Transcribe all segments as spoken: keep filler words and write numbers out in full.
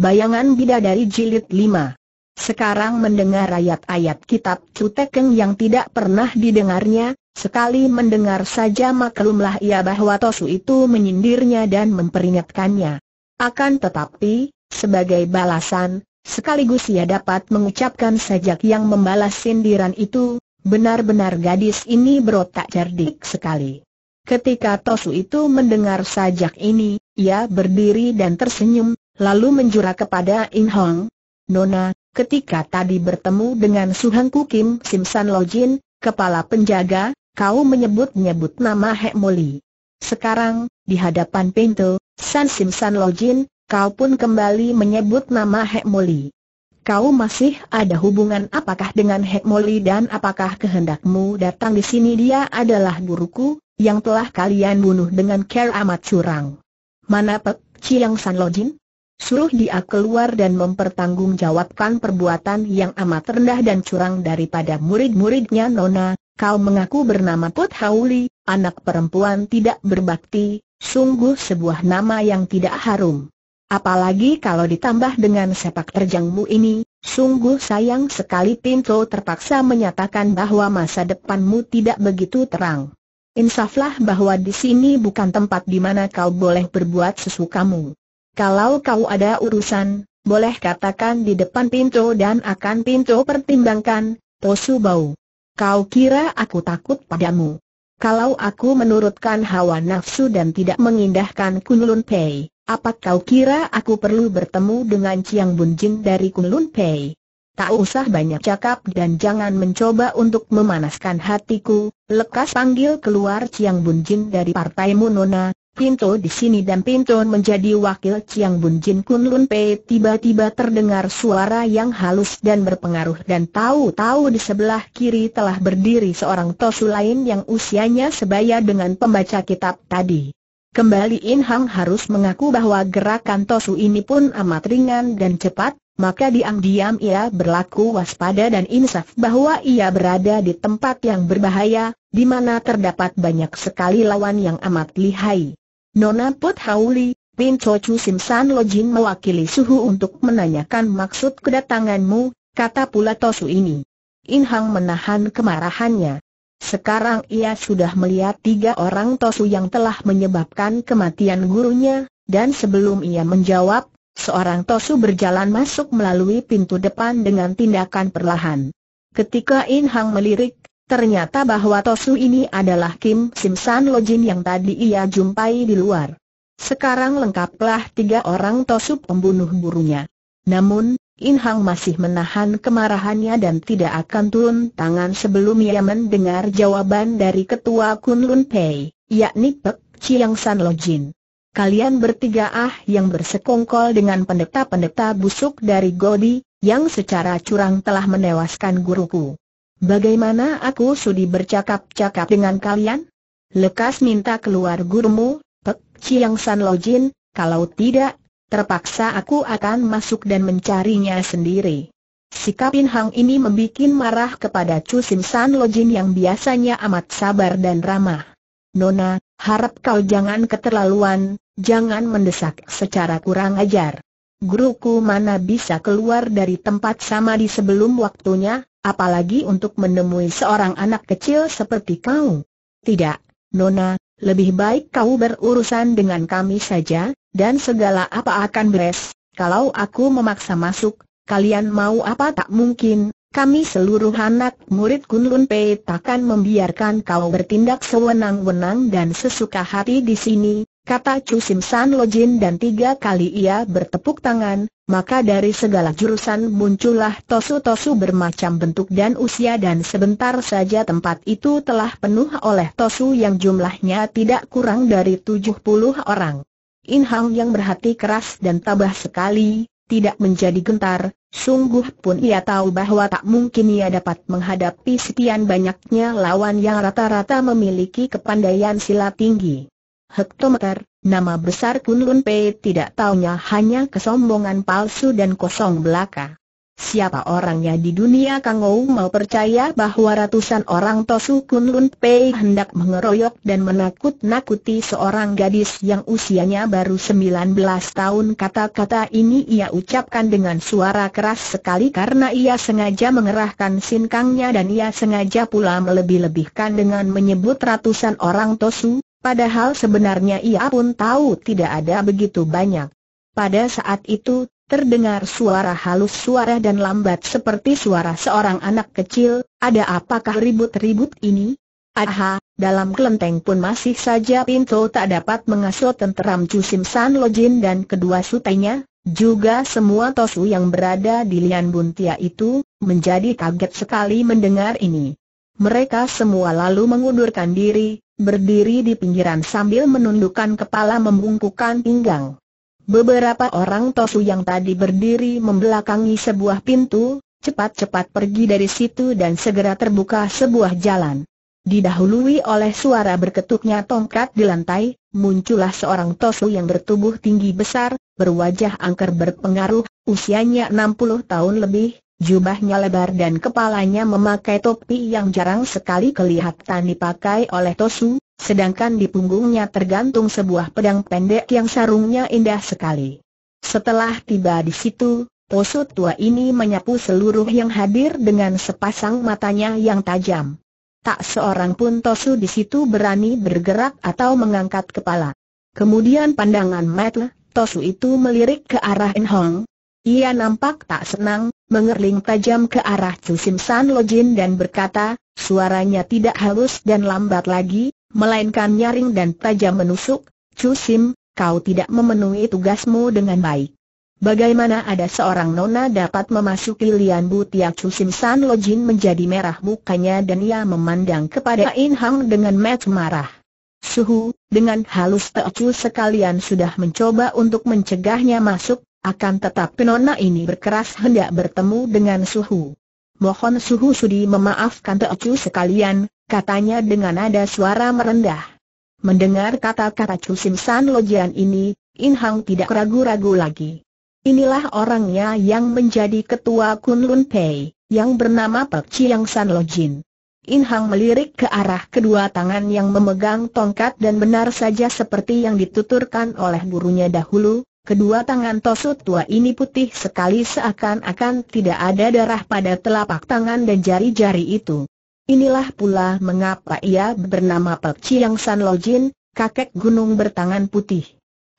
Bayangan Bidadari Jilid lima. Sekarang mendengar ayat-ayat kitab Cutekeng yang tidak pernah didengarnya, sekali mendengar saja maklumlah ia bahwa Tosu itu menyindirnya dan memperingatkannya. Akan tetapi, sebagai balasan, sekaligus ia dapat mengucapkan sajak yang membalas sindiran itu, benar-benar gadis ini berotak cerdik sekali. Ketika Tosu itu mendengar sajak ini, ia berdiri dan tersenyum, lalu menjura kepada In Hong. "Nona, ketika tadi bertemu dengan Su Hengku Kim Sim San Lo Jin, kepala penjaga, kau menyebut-nyebut nama Hek Moli. Sekarang, di hadapan Pintu, San Sim San Lo Jin, kau pun kembali menyebut nama Hek Moli. Kau masih ada hubungan apakah dengan Hek Moli dan apakah kehendakmu datang di sini? Dia adalah guruku, yang telah kalian bunuh dengan cara amat curang." "Mana Pek Chiang San Lo Jin? Suruh dia keluar dan mempertanggungjawabkan perbuatan yang amat rendah dan curang daripada murid-muridnya." "Nona, kau mengaku bernama Put Hauli, anak perempuan tidak berbakti, sungguh sebuah nama yang tidak harum. Apalagi kalau ditambah dengan sepak terjangmu ini, sungguh sayang sekali." Pintu terpaksa menyatakan bahwa masa depanmu tidak begitu terang. "Insaflah bahwa di sini bukan tempat di mana kau boleh berbuat sesukamu. Kalau kau ada urusan, boleh katakan di depan Pintu dan akan Pintu pertimbangkan." "Tosu bau, kau kira aku takut padamu? Kalau aku menurutkan hawa nafsu dan tidak mengindahkan Kunlun Pei, apa kau kira aku perlu bertemu dengan Ciang Bunjing dari Kunlun Pei? Tak usah banyak cakap dan jangan mencoba untuk memanaskan hatiku. Lekas panggil keluar Ciang Bunjing dari partaimu." "Nona, Pintu di sini." Dan Pintu menjadi wakil Ciang Bunjing Kunlun Pei. Tiba-tiba terdengar suara yang halus dan berpengaruh, dan tahu-tahu di sebelah kiri telah berdiri seorang Tosu lain yang usianya sebaya dengan pembaca kitab tadi. Kembali In Hong harus mengaku bahwa gerakan Tosu ini pun amat ringan dan cepat, maka diam-diam ia berlaku waspada dan insaf bahwa ia berada di tempat yang berbahaya, di mana terdapat banyak sekali lawan yang amat lihai. "Nona Put Hauli, Pintu Chu Sim San Lo Jin mewakili suhu untuk menanyakan maksud kedatanganmu," kata pula Tosu ini. In Hong menahan kemarahannya. Sekarang ia sudah melihat tiga orang Tosu yang telah menyebabkan kematian gurunya, dan sebelum ia menjawab, seorang Tosu berjalan masuk melalui pintu depan dengan tindakan perlahan. Ketika In Hong melirik, ternyata bahwa Tosu ini adalah Kim Sim San Lo Jin yang tadi ia jumpai di luar. Sekarang lengkaplah tiga orang Tosu pembunuh gurunya. Namun, In Hong masih menahan kemarahannya dan tidak akan turun tangan sebelum ia mendengar jawaban dari ketua Kunlun Pei, yakni Pek Chiang San Lo Jin. "Kalian bertiga ah yang bersekongkol dengan pendeta-pendeta busuk dari Gobi, yang secara curang telah menewaskan guruku. Bagaimana aku sudi bercakap-cakap dengan kalian? Lekas minta keluar gurumu, Pek Chiang San Lo Jin, kalau tidak, terpaksa aku akan masuk dan mencarinya sendiri." Sikap In Hong ini membuat marah kepada Chu Sim San Lo Jin yang biasanya amat sabar dan ramah. "Nona, harap kau jangan keterlaluan, jangan mendesak secara kurang ajar. Guruku mana bisa keluar dari tempat samadhi sebelum waktunya? Apalagi untuk menemui seorang anak kecil seperti kau. Tidak, Nona, lebih baik kau berurusan dengan kami saja, dan segala apa akan beres. Kalau aku memaksa masuk, kalian mau apa? Tak mungkin, kami seluruh anak murid Kunlun Pei takkan membiarkan kau bertindak sewenang-wenang dan sesuka hati di sini," kata Chu Sim San Lo Jin, dan tiga kali ia bertepuk tangan, maka dari segala jurusan muncullah Tosu-Tosu bermacam bentuk dan usia, dan sebentar saja tempat itu telah penuh oleh Tosu yang jumlahnya tidak kurang dari tujuh puluh orang. In Hong yang berhati keras dan tabah sekali, tidak menjadi gentar, sungguh pun ia tahu bahwa tak mungkin ia dapat menghadapi sekian banyaknya lawan yang rata-rata memiliki kepandaian silat tinggi. Hektometer, nama besar Kunlun Pei tidak taunya hanya kesombongan palsu dan kosong belaka. Siapa orangnya di dunia kangou mau percaya bahwa ratusan orang Tosu Kunlun Pei hendak mengeroyok dan menakut-nakuti seorang gadis yang usianya baru sembilan belas tahun? Kata-kata ini ia ucapkan dengan suara keras sekali karena ia sengaja mengerahkan sinkangnya dan ia sengaja pula melebih-lebihkan dengan menyebut ratusan orang Tosu, padahal sebenarnya ia pun tahu tidak ada begitu banyak. Pada saat itu, terdengar suara halus, suara dan lambat seperti suara seorang anak kecil. Ada apakah ribut-ribut ini? Aha, dalam kelenteng pun masih saja Pintu tak dapat mengasuh tenteram Chu Sim San Lo Jin dan kedua sutenya, juga semua Tosu yang berada di Lian Buntia itu, menjadi kaget sekali mendengar ini. Mereka semua lalu mengundurkan diri, berdiri di pinggiran sambil menundukkan kepala membungkukkan pinggang. Beberapa orang Tosu yang tadi berdiri membelakangi sebuah pintu, cepat-cepat pergi dari situ dan segera terbuka sebuah jalan. Didahului oleh suara berketuknya tongkat di lantai, muncullah seorang Tosu yang bertubuh tinggi besar, berwajah angker berpengaruh, usianya enam puluh tahun lebih, jubahnya lebar dan kepalanya memakai topi yang jarang sekali kelihatan dipakai oleh Tosu. Sedangkan di punggungnya tergantung sebuah pedang pendek yang sarungnya indah sekali. Setelah tiba di situ, Tosu tua ini menyapu seluruh yang hadir dengan sepasang matanya yang tajam. Tak seorang pun Tosu di situ berani bergerak atau mengangkat kepala. Kemudian pandangan mata Tosu itu melirik ke arah In Hong. Ia nampak tak senang, mengerling tajam ke arah Chu Sim San Lo Jin dan berkata, suaranya tidak halus dan lambat lagi, melainkan nyaring dan tajam menusuk, "Chu Sim, kau tidak memenuhi tugasmu dengan baik. Bagaimana ada seorang nona dapat memasuki Lian Buntia?" Chu Sim San Lo Jin menjadi merah mukanya dan ia memandang kepada In Hong dengan mata marah. Suhu, dengan halus Tosu sekalian sudah mencoba untuk mencegahnya masuk, akan tetapi nona ini berkeras hendak bertemu dengan Suhu. "Mohon Suhu sudi memaafkan Tosu sekalian," katanya dengan nada suara merendah. Mendengar kata-kata Chu Sim San Lo Jin ini, In Hong tidak ragu-ragu lagi. Inilah orangnya yang menjadi ketua Kunlun Pei, yang bernama Pek Chiang San Lo Jin. In Hong melirik ke arah kedua tangan yang memegang tongkat dan benar saja seperti yang dituturkan oleh gurunya dahulu, kedua tangan Tosu tua ini putih sekali seakan-akan tidak ada darah pada telapak tangan dan jari-jari itu. Inilah pula mengapa ia bernama Pek Chiang San Lo Jin, kakek gunung bertangan putih.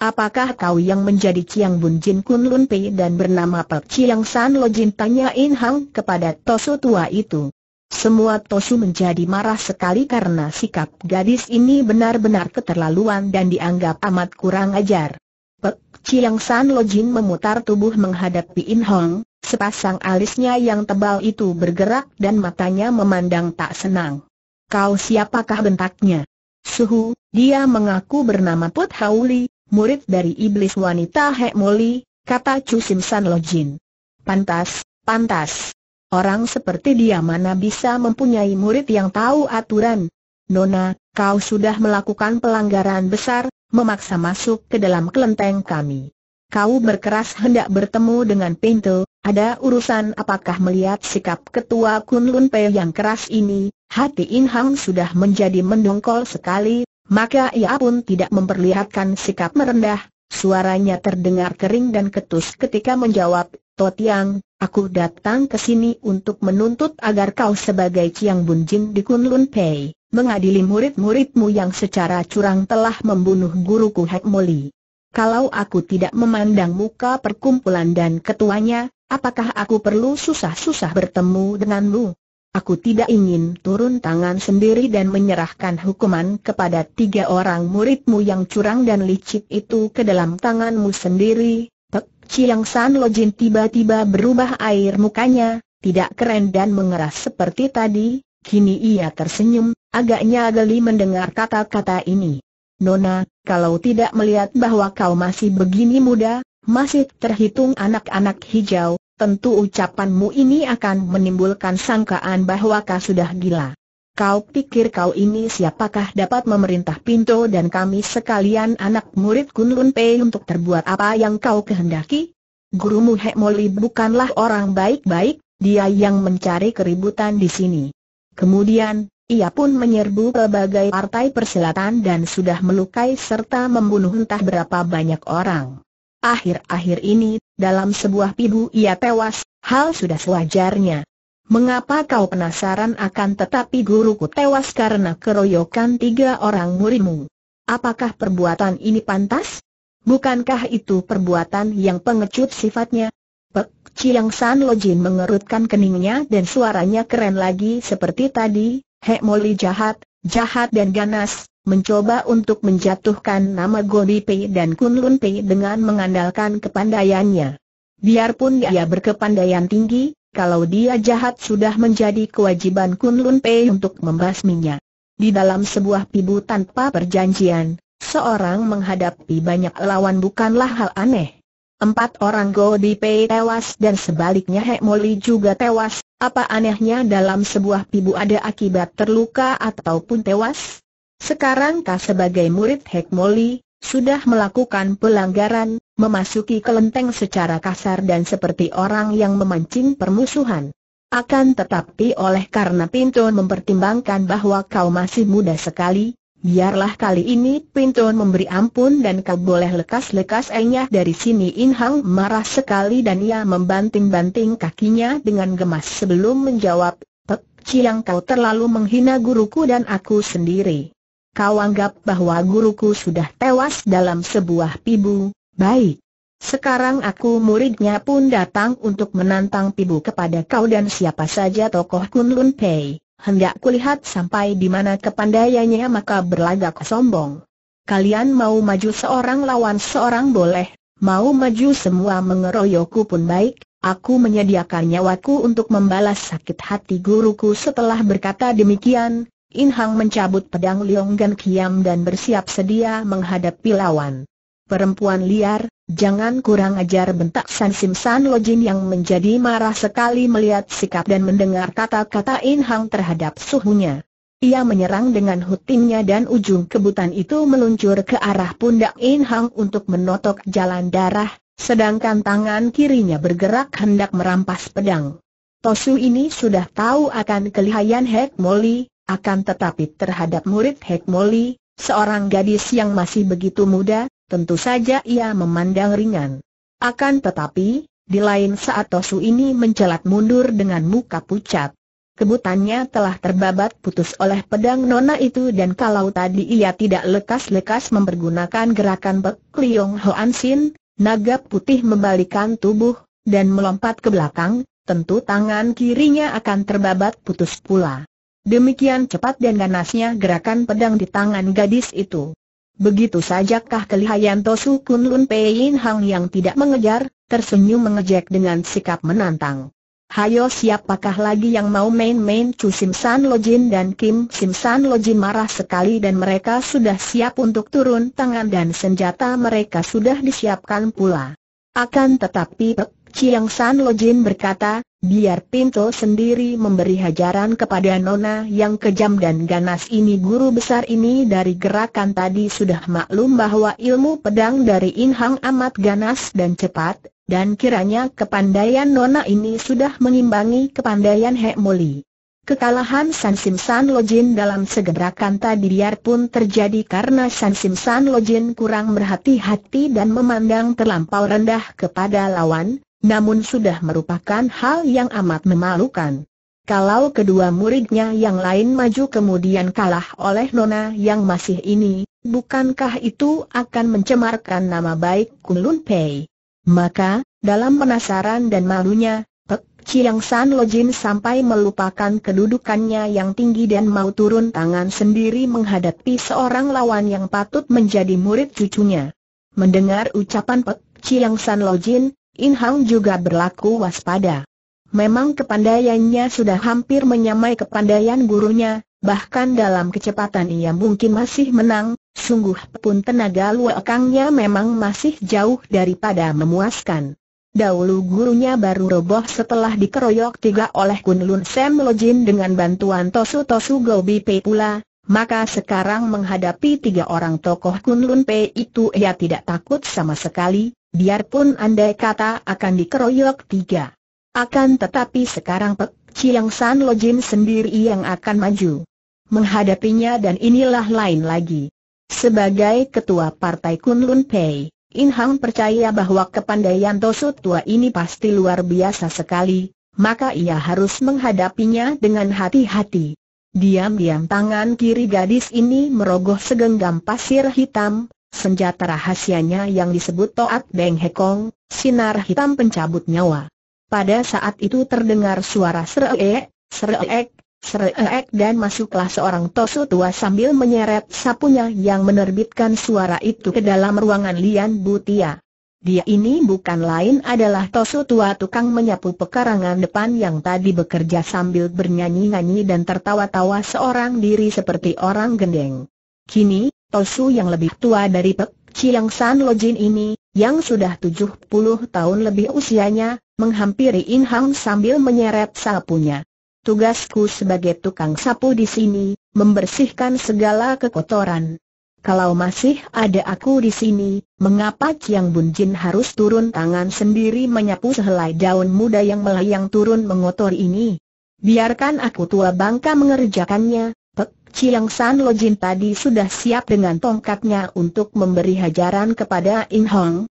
"Apakah kau yang menjadi Ciang Bunjing Kunlun Pei dan bernama Pek Chiang San Lo Jin?" tanya In Hong kepada Tosu tua itu. Semua Tosu menjadi marah sekali karena sikap gadis ini benar-benar keterlaluan dan dianggap amat kurang ajar. Pek Chiang San Lo Jin memutar tubuh menghadapi In Hong. Sepasang alisnya yang tebal itu bergerak dan matanya memandang tak senang. "Kau siapakah?" bentaknya. "Suhu, dia mengaku bernama Put Hauli, murid dari iblis wanita Hek Moli," kata Chu Sim San Lo Jin. "Pantas, pantas. Orang seperti dia mana bisa mempunyai murid yang tahu aturan. Nona, kau sudah melakukan pelanggaran besar, memaksa masuk ke dalam kelenteng kami. Kau berkeras hendak bertemu dengan Pintu, ada urusan apakah?" Melihat sikap ketua Kunlun Pei yang keras ini, hati In Hong sudah menjadi mendongkol sekali, maka ia pun tidak memperlihatkan sikap merendah, suaranya terdengar kering dan ketus ketika menjawab, "Totiang, aku datang ke sini untuk menuntut agar kau sebagai Ciang Bunjing di Kunlun Pei, mengadili murid-muridmu yang secara curang telah membunuh guruku Hek Moli. Kalau aku tidak memandang muka perkumpulan dan ketuanya, apakah aku perlu susah-susah bertemu denganmu? Aku tidak ingin turun tangan sendiri dan menyerahkan hukuman kepada tiga orang muridmu yang curang dan licik itu ke dalam tanganmu sendiri." Pek Chiang San Lo Jin tiba-tiba berubah air mukanya, tidak keren dan mengeras seperti tadi, kini ia tersenyum, agaknya geli mendengar kata-kata ini. "Nona, kalau tidak melihat bahwa kau masih begini muda, masih terhitung anak-anak hijau, tentu ucapanmu ini akan menimbulkan sangkaan bahwa kau sudah gila. Kau pikir kau ini siapakah dapat memerintah Pintu dan kami sekalian anak murid Kunlun Pei untuk terbuat apa yang kau kehendaki?" gurumu Hek Moli bukanlah orang baik-baik, dia yang mencari keributan di sini. Kemudian, ia pun menyerbu berbagai partai persilatan dan sudah melukai serta membunuh entah berapa banyak orang. Akhir-akhir ini, dalam sebuah pibu ia tewas, hal sudah sewajarnya. Mengapa kau penasaran akan tetapi guruku tewas karena keroyokan tiga orang muridmu? Apakah perbuatan ini pantas? Bukankah itu perbuatan yang pengecut sifatnya? Pek Chiang San Lo Jin mengerutkan keningnya dan suaranya keren lagi seperti tadi. Hek Moli jahat, jahat dan ganas, mencoba untuk menjatuhkan nama Gobi Pei dan Kunlun Pei dengan mengandalkan kepandaiannya. Biarpun dia berkepandaian tinggi, kalau dia jahat sudah menjadi kewajiban Kunlun Pei untuk membasminya. Di dalam sebuah pibu tanpa perjanjian, seorang menghadapi banyak lawan bukanlah hal aneh. Empat orang Gobi Pei tewas dan sebaliknya Hek Moli juga tewas. Apa anehnya dalam sebuah pibu ada akibat terluka ataupun tewas? Sekarang kau sebagai murid Hek Moli sudah melakukan pelanggaran, memasuki kelenteng secara kasar dan seperti orang yang memancing permusuhan. Akan tetapi oleh karena Pintu mempertimbangkan bahwa kau masih muda sekali, biarlah kali ini Pintu memberi ampun dan kau boleh lekas-lekas enyah dari sini. In Hong marah sekali dan ia membanting-banting kakinya dengan gemas sebelum menjawab, Pek Chiang kau terlalu menghina guruku dan aku sendiri. Kau anggap bahwa guruku sudah tewas dalam sebuah pibu, baik. Sekarang aku muridnya pun datang untuk menantang pibu kepada kau dan siapa saja tokoh Kunlun Pei. Hendak kulihat sampai di mana kepandaiannya maka berlagak sombong. Kalian mau maju seorang lawan seorang boleh, mau maju semua mengeroyokku pun baik, aku menyediakan nyawaku untuk membalas sakit hati guruku. Setelah berkata demikian, In Hong mencabut pedang Lionggan Kiam dan bersiap sedia menghadapi lawan. Perempuan liar, jangan kurang ajar, bentak Kim Sim San Lo Jin yang menjadi marah sekali melihat sikap dan mendengar kata-kata In Hong terhadap suhunya. Ia menyerang dengan hutingnya dan ujung kebutan itu meluncur ke arah pundak In Hong untuk menotok jalan darah, sedangkan tangan kirinya bergerak hendak merampas pedang. Tosu ini sudah tahu akan kelihaian Hek Moli, akan tetapi terhadap murid Hek Moli, seorang gadis yang masih begitu muda, tentu saja ia memandang ringan. Akan tetapi, di lain saat Tosu ini mencelat mundur dengan muka pucat. Kebutannya telah terbabat putus oleh pedang nona itu dan kalau tadi ia tidak lekas-lekas mempergunakan gerakan Bek Liyong Hoan Sin, naga putih membalikan tubuh, dan melompat ke belakang, tentu tangan kirinya akan terbabat putus pula. Demikian cepat dan ganasnya gerakan pedang di tangan gadis itu. Begitu sajakah kelihaian Tosu Kunlun Pei? In Hong yang tidak mengejar, tersenyum mengejek dengan sikap menantang. Hayo, siapakah lagi yang mau main-main? Chu Sim San Lo Jin dan Kim Sim San Lo Jin marah sekali dan mereka sudah siap untuk turun tangan dan senjata mereka sudah disiapkan pula. Akan tetapi Pek Chiang San Lo Jin berkata, biar Pintu sendiri memberi hajaran kepada nona yang kejam dan ganas ini. Guru besar ini dari gerakan tadi sudah maklum bahwa ilmu pedang dari In Hong amat ganas dan cepat, dan kiranya kepandaian nona ini sudah mengimbangi kepandaian Hek Moli. Kekalahan San Sim San Lo Jin dalam segerakan tadi biarpun terjadi karena San Sim San Lo Jin kurang berhati-hati dan memandang terlampau rendah kepada lawan, namun sudah merupakan hal yang amat memalukan. Kalau kedua muridnya yang lain maju kemudian kalah oleh nona yang masih ini, bukankah itu akan mencemarkan nama baik Kunlun Pei? Maka, dalam penasaran dan malunya, Pek Chiang San Lo Jin sampai melupakan kedudukannya yang tinggi dan mau turun tangan sendiri menghadapi seorang lawan yang patut menjadi murid cucunya. Mendengar ucapan Pek Chiang San Lo Jin, In Hong juga berlaku waspada. Memang kepandaiannya sudah hampir menyamai kepandaian gurunya, bahkan dalam kecepatan ia mungkin masih menang, sungguh pun tenaga luakangnya memang masih jauh daripada memuaskan. Dahulu gurunya baru roboh setelah dikeroyok tiga oleh Kunlun Sam Lo Jin dengan bantuan Tosu Tosu Gobi Pei pula, Maka sekarang menghadapi tiga orang tokoh Kunlun Pei itu ia tidak takut sama sekali, biarpun andai kata akan dikeroyok tiga. Akan tetapi sekarang Pek Chiang San Lo Jin sendiri yang akan maju menghadapinya, dan inilah lain lagi. Sebagai ketua partai Kunlun Pei, In Hong percaya bahwa kepandaian Tosu tua ini pasti luar biasa sekali, maka ia harus menghadapinya dengan hati-hati. Diam-diam tangan kiri gadis ini merogoh segenggam pasir hitam, senjata rahasianya yang disebut Toat Deng Hekong, sinar hitam pencabut nyawa. Pada saat itu terdengar suara sereek, sereek, sereek, dan masuklah seorang Tosu tua sambil menyeret sapunya yang menerbitkan suara itu ke dalam ruangan Lian Buntia. Dia ini bukan lain adalah Tosu tua tukang menyapu pekarangan depan yang tadi bekerja sambil bernyanyi-nyanyi dan tertawa-tawa seorang diri seperti orang gendeng. Kini, Tosu yang lebih tua dari Pek Chiang San Lo Jin ini, yang sudah tujuh puluh tahun lebih usianya, menghampiri In Hong sambil menyeret sapunya. "Tugasku sebagai tukang sapu di sini, membersihkan segala kekotoran. Kalau masih ada aku di sini, mengapa Ciang Bunjing harus turun tangan sendiri menyapu sehelai daun muda yang melayang turun mengotori ini? Biarkan aku tua bangka mengerjakannya." Pek Chiang San Lo Jin tadi sudah siap dengan tongkatnya untuk memberi hajaran kepada In Hong.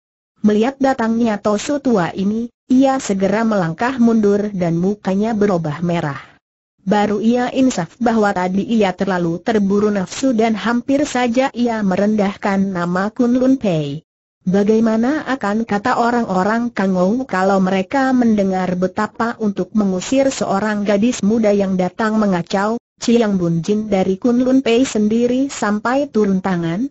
Melihat datangnya Tosu tua ini, ia segera melangkah mundur dan mukanya berubah merah. Baru ia insaf bahwa tadi ia terlalu terburu nafsu dan hampir saja ia merendahkan nama Kunlun Pei. Bagaimana akan kata orang-orang Kangou kalau mereka mendengar betapa untuk mengusir seorang gadis muda yang datang mengacau, Ciang Bunjing dari Kunlun Pei sendiri sampai turun tangan?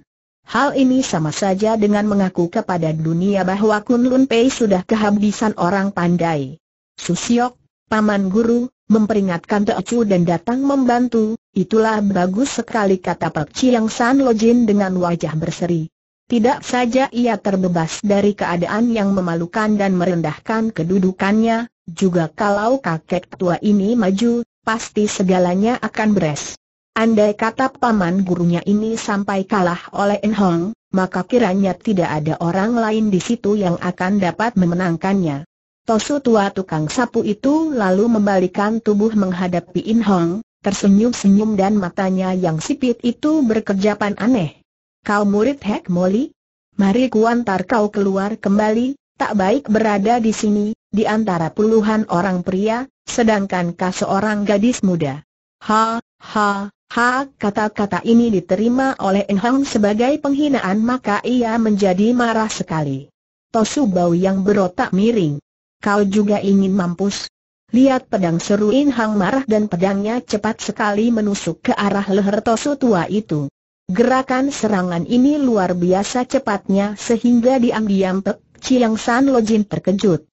Hal ini sama saja dengan mengaku kepada dunia bahwa Kunlun Pei sudah kehabisan orang pandai. Susiok, paman guru, memperingatkan Tosu dan datang membantu, itulah bagus sekali, kata Pek Chiang San Lo Jin dengan wajah berseri. Tidak saja ia terbebas dari keadaan yang memalukan dan merendahkan kedudukannya, juga kalau kakek tua ini maju, pasti segalanya akan beres. Andai kata paman gurunya ini sampai kalah oleh In Hong, maka kiranya tidak ada orang lain di situ yang akan dapat memenangkannya. Tosu tua tukang sapu itu lalu membalikan tubuh menghadapi In Hong, tersenyum-senyum dan matanya yang sipit itu berkejapan aneh. "Kau murid Hek Moli? Mari kuantar kau keluar kembali, tak baik berada di sini, di antara puluhan orang pria, sedangkan kau seorang gadis muda." Ha, ha, ha, kata-kata ini diterima oleh In Hong sebagai penghinaan, maka ia menjadi marah sekali. "Tosu bau yang berotak miring, kau juga ingin mampus? Lihat pedang," seru In Hong marah, dan pedangnya cepat sekali menusuk ke arah leher Tosu tua itu. Gerakan serangan ini luar biasa cepatnya sehingga diam-diam Pek Chiang San Lo Jin terkejut.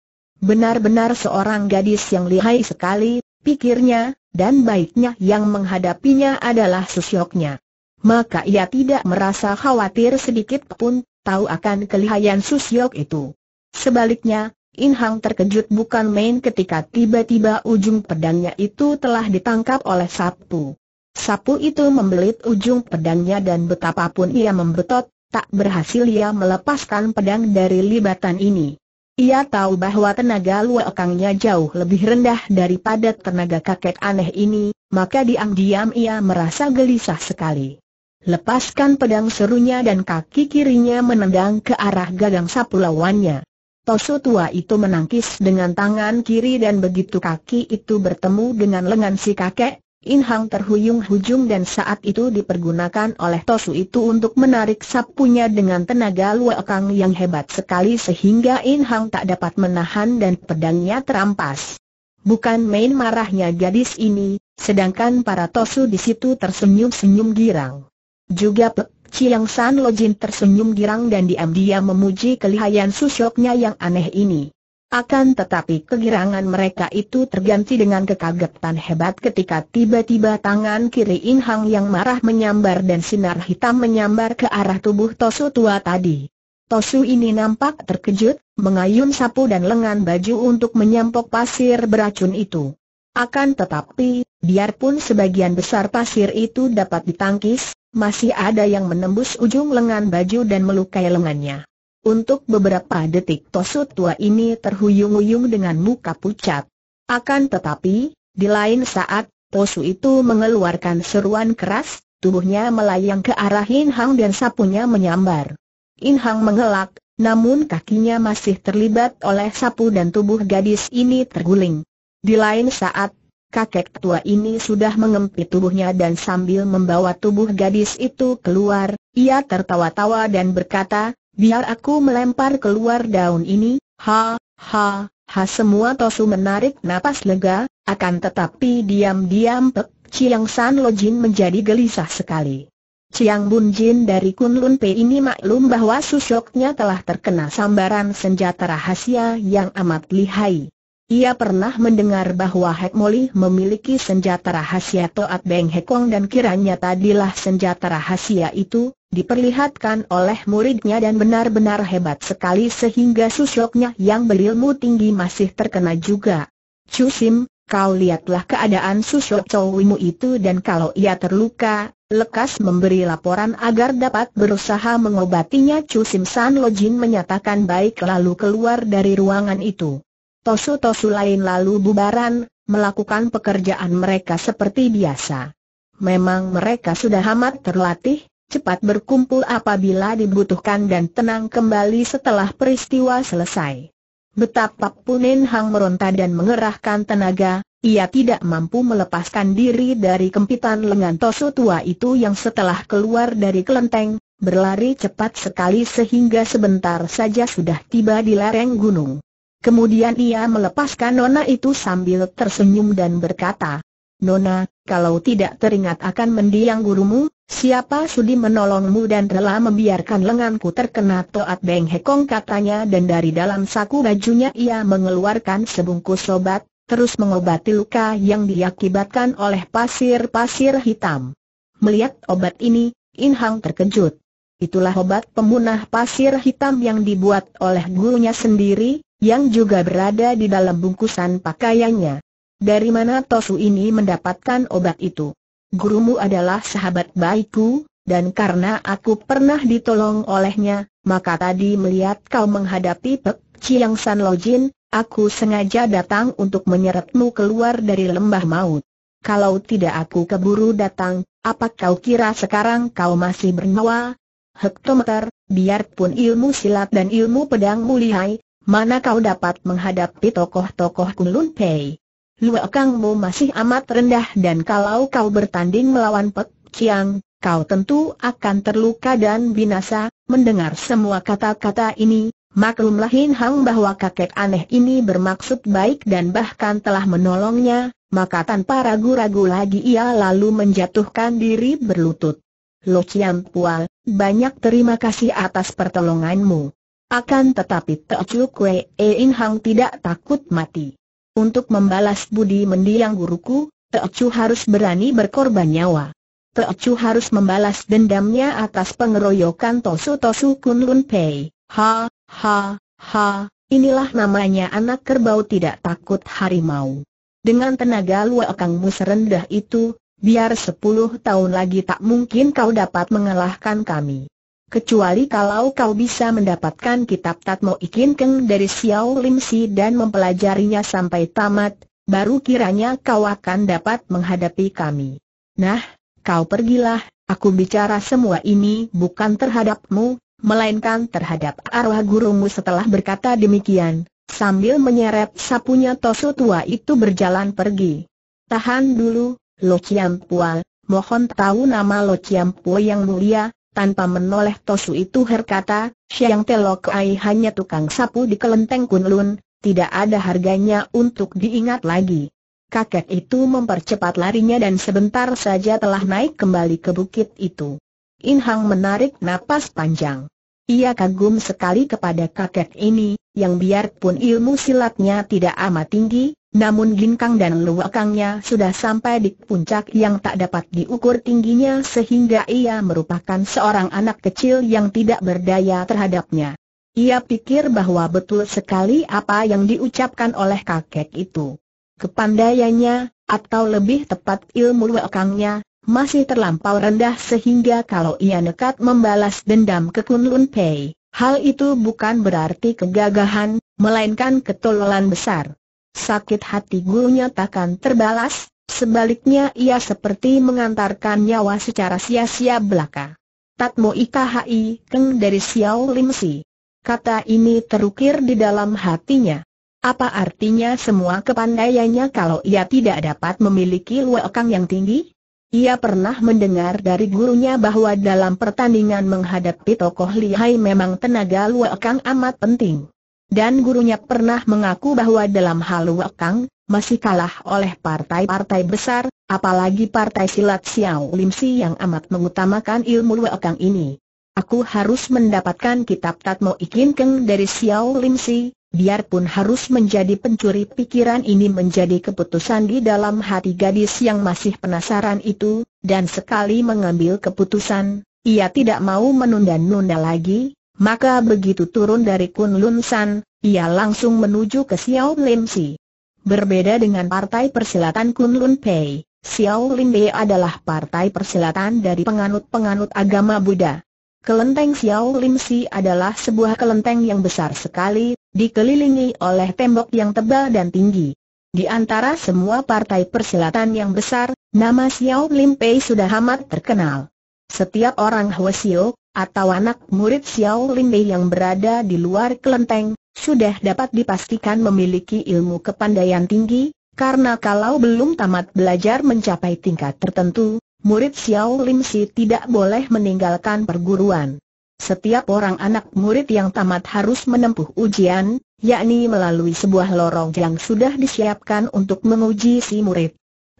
Benar-benar seorang gadis yang lihai sekali, pikirnya, dan baiknya yang menghadapinya adalah susioknya. Maka ia tidak merasa khawatir sedikit pun, tahu akan kelihayan susiok itu. Sebaliknya, In Hong terkejut bukan main ketika tiba-tiba ujung pedangnya itu telah ditangkap oleh sapu. Sapu itu membelit ujung pedangnya dan betapapun ia membetot, tak berhasil ia melepaskan pedang dari libatan ini. Ia tahu bahwa tenaga luekangnya jauh lebih rendah daripada tenaga kakek aneh ini, maka diam-diam ia merasa gelisah sekali. "Lepaskan pedang," serunya, dan kaki kirinya menendang ke arah gagang sapu lawannya. Tosu tua itu menangkis dengan tangan kiri dan begitu kaki itu bertemu dengan lengan si kakek, In Hong terhuyung-hujung dan saat itu dipergunakan oleh Tosu itu untuk menarik sapunya dengan tenaga luekang yang hebat sekali sehingga In Hong tak dapat menahan dan pedangnya terampas. Bukan main marahnya gadis ini, sedangkan para Tosu di situ tersenyum-senyum girang. Juga Pek Chiang San Lo Jin tersenyum girang dan diam-diam memuji kelihayan susioknya yang aneh ini. Akan tetapi kegirangan mereka itu terganti dengan kekagetan hebat ketika tiba-tiba tangan kiri In Hong yang marah menyambar dan sinar hitam menyambar ke arah tubuh Tosu tua tadi. Tosu ini nampak terkejut, mengayun sapu dan lengan baju untuk menyampok pasir beracun itu. Akan tetapi, biarpun sebagian besar pasir itu dapat ditangkis, masih ada yang menembus ujung lengan baju dan melukai lengannya. Untuk beberapa detik Tosu tua ini terhuyung-huyung dengan muka pucat. Akan tetapi, di lain saat, Tosu itu mengeluarkan seruan keras, tubuhnya melayang ke arah In Hong dan sapunya menyambar. In Hong mengelak, namun kakinya masih terlibat oleh sapu dan tubuh gadis ini terguling. Di lain saat, kakek tua ini sudah mengempit tubuhnya dan sambil membawa tubuh gadis itu keluar, ia tertawa-tawa dan berkata, "Biar aku melempar keluar daun ini, ha, ha, ha." Semua Tosu menarik napas lega, akan tetapi diam-diam Pek Chiang San Lo Jin menjadi gelisah sekali. Ciang Bunjing dari Kunlun Pei ini maklum bahwa susoknya telah terkena sambaran senjata rahasia yang amat lihai. Ia pernah mendengar bahwa Hek Moli memiliki senjata rahasia Toat Deng Hekong dan kiranya tadilah senjata rahasia itu diperlihatkan oleh muridnya dan benar-benar hebat sekali sehingga susoknya yang berilmu tinggi masih terkena juga. "Chu Sim, kau lihatlah keadaan susok cowimu itu dan kalau ia terluka, lekas memberi laporan agar dapat berusaha mengobatinya." Chu Sim San Lo Jin menyatakan baik lalu keluar dari ruangan itu. Tosu-tosu lain lalu bubaran, melakukan pekerjaan mereka seperti biasa. Memang mereka sudah amat terlatih, cepat berkumpul apabila dibutuhkan dan tenang kembali setelah peristiwa selesai. Betapapun In Hong meronta dan mengerahkan tenaga, ia tidak mampu melepaskan diri dari kempitan lengan Tosu tua itu yang setelah keluar dari kelenteng, berlari cepat sekali sehingga sebentar saja sudah tiba di lereng gunung. Kemudian ia melepaskan nona itu sambil tersenyum dan berkata, "Nona, kalau tidak teringat akan mendiang gurumu, siapa sudi menolongmu dan rela membiarkan lenganku terkena Toat Deng Hekong?" katanya dan dari dalam saku bajunya ia mengeluarkan sebungkus obat, terus mengobati luka yang diakibatkan oleh pasir-pasir hitam. Melihat obat ini, In Hong terkejut. Itulah obat pemunah pasir hitam yang dibuat oleh gurunya sendiri, yang juga berada di dalam bungkusan pakaiannya. Dari mana Tosu ini mendapatkan obat itu? "Gurumu adalah sahabat baikku, dan karena aku pernah ditolong olehnya, maka tadi melihat kau menghadapi Pek Chiang San Lo Jin, aku sengaja datang untuk menyeretmu keluar dari lembah maut. Kalau tidak aku keburu datang, apa kau kira sekarang kau masih bernyawa? Hektometer, biarpun ilmu silat dan ilmu pedangmu lihai, mana kau dapat menghadapi tokoh-tokoh Kunlun Pei? Luakangmu masih amat rendah dan kalau kau bertanding melawan Pek Chiang, kau tentu akan terluka dan binasa." Mendengar semua kata-kata ini, maklumlah In Hong bahwa kakek aneh ini bermaksud baik dan bahkan telah menolongnya, maka tanpa ragu-ragu lagi ia lalu menjatuhkan diri berlutut. "Lo Chiam Pual, banyak terima kasih atas pertolonganmu. Akan tetapi Teocu Kwe In Hong tidak takut mati. Untuk membalas budi mendiang guruku, Teocu harus berani berkorban nyawa. Teocu harus membalas dendamnya atas pengeroyokan Tosu-Tosu Kunlun Pei. Ha, ha, ha, inilah namanya anak kerbau tidak takut harimau. Dengan tenaga luakangmu serendah itu, biar sepuluh tahun lagi tak mungkin kau dapat mengalahkan kami. Kecuali kalau kau bisa mendapatkan kitab Tatmo Ikinkeng dari Xiao Lim Si dan mempelajarinya sampai tamat, baru kiranya kau akan dapat menghadapi kami. Nah, kau pergilah." Aku bicara semua ini bukan terhadapmu, melainkan terhadap arwah gurumu. Setelah berkata demikian, sambil menyeret sapunya Tosu tua itu berjalan pergi. "Tahan dulu, Lo Chiam Pual, mohon tahu nama Lo Chiam Pual yang mulia?" Tanpa menoleh Tosu itu berkata, "Siang Telok Ai hanya tukang sapu di kelenteng Kunlun, tidak ada harganya untuk diingat lagi." Kakek itu mempercepat larinya dan sebentar saja telah naik kembali ke bukit itu. In Hong menarik napas panjang. Ia kagum sekali kepada kakek ini, yang biarpun ilmu silatnya tidak amat tinggi, namun ginkang dan luakangnya sudah sampai di puncak yang tak dapat diukur tingginya sehingga ia merupakan seorang anak kecil yang tidak berdaya terhadapnya. Ia pikir bahwa betul sekali apa yang diucapkan oleh kakek itu. Kepandaiannya, atau lebih tepat ilmu wekangnya, masih terlampau rendah sehingga kalau ia nekat membalas dendam ke Kunlun Pei, hal itu bukan berarti kegagahan, melainkan ketololan besar. Sakit hati Gu nyatakan terbalas, sebaliknya ia seperti mengantarkan nyawa secara sia-sia belaka. Tatmo Ikinkeng dari Xiao Lim Si. Kata ini terukir di dalam hatinya. Apa artinya semua kepandaiannya kalau ia tidak dapat memiliki wekang yang tinggi? Ia pernah mendengar dari gurunya bahwa dalam pertandingan menghadapi tokoh lihai memang tenaga wekang amat penting. Dan gurunya pernah mengaku bahwa dalam hal wekang, masih kalah oleh partai-partai besar, apalagi partai silat Xiao Lim Si yang amat mengutamakan ilmu wekang ini. Aku harus mendapatkan kitab Tatmo Ikinkeng dari Xiao Lim Si, biarpun harus menjadi pencuri pikiran. Ini menjadi keputusan di dalam hati gadis yang masih penasaran itu, dan sekali mengambil keputusan, ia tidak mau menunda-nunda lagi. Maka begitu turun dari Kunlun San, ia langsung menuju ke Xiao Lim Si. Berbeda dengan partai persilatan Kunlun Pei, Xiao Lim Si adalah partai persilatan dari penganut-penganut agama Buddha. Kelenteng Xiao Lim Si adalah sebuah kelenteng yang besar sekali, dikelilingi oleh tembok yang tebal dan tinggi. Di antara semua partai persilatan yang besar, nama Xiao Lim Pei sudah amat terkenal. Setiap orang Hwasyo atau anak murid Xiao Lim Pei yang berada di luar kelenteng, sudah dapat dipastikan memiliki ilmu kepandaian tinggi, karena kalau belum tamat belajar mencapai tingkat tertentu, murid Xiao Lim Si tidak boleh meninggalkan perguruan. Setiap orang anak murid yang tamat harus menempuh ujian, yakni melalui sebuah lorong yang sudah disiapkan untuk menguji si murid.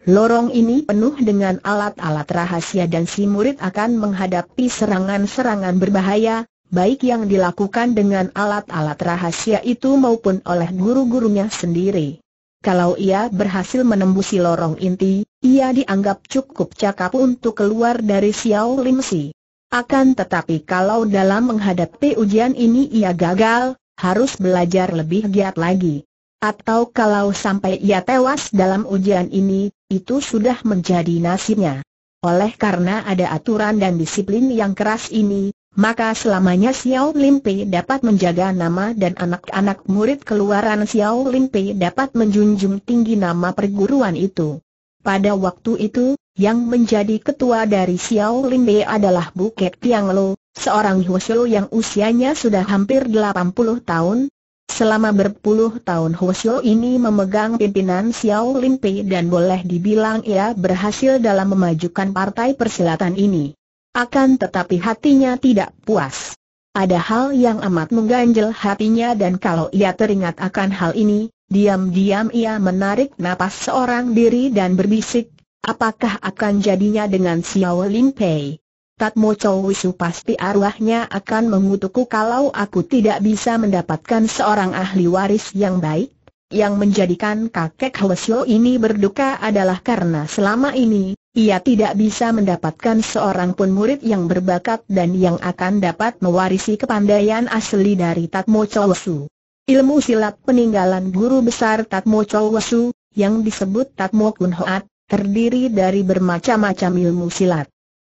Lorong ini penuh dengan alat-alat rahasia dan si murid akan menghadapi serangan-serangan berbahaya, baik yang dilakukan dengan alat-alat rahasia itu maupun oleh guru-gurunya sendiri. Kalau ia berhasil menembusi lorong inti, ia dianggap cukup cakap untuk keluar dari Xiao Lim Si. Akan tetapi kalau dalam menghadapi ujian ini ia gagal, harus belajar lebih giat lagi. Atau kalau sampai ia tewas dalam ujian ini, itu sudah menjadi nasibnya. Oleh karena ada aturan dan disiplin yang keras ini, maka selamanya Xiao Lim Pei dapat menjaga nama dan anak-anak murid keluaran Xiao Lim Pei dapat menjunjung tinggi nama perguruan itu. Pada waktu itu, yang menjadi ketua dari Xiao Lim Pei adalah Bu Kek Tiang Lo, seorang Hwasyo yang usianya sudah hampir delapan puluh tahun. Selama berpuluh tahun Hwasyo ini memegang pimpinan Xiao Lim Pei dan boleh dibilang ia berhasil dalam memajukan partai persilatan ini. Akan tetapi hatinya tidak puas. Ada hal yang amat mengganjal hatinya dan kalau ia teringat akan hal ini, diam-diam ia menarik napas seorang diri dan berbisik, apakah akan jadinya dengan Xiao Lim Pei? Tatmo Chowesu pasti arwahnya akan mengutukku kalau aku tidak bisa mendapatkan seorang ahli waris yang baik. Yang menjadikan kakek Hwasyo ini berduka adalah karena selama ini, ia tidak bisa mendapatkan seorang pun murid yang berbakat dan yang akan dapat mewarisi kepandaian asli dari Tatmo Chowesu. Ilmu silat peninggalan guru besar Tatmo Chowesu, yang disebut Tatmo Kun Hoat, terdiri dari bermacam-macam ilmu silat.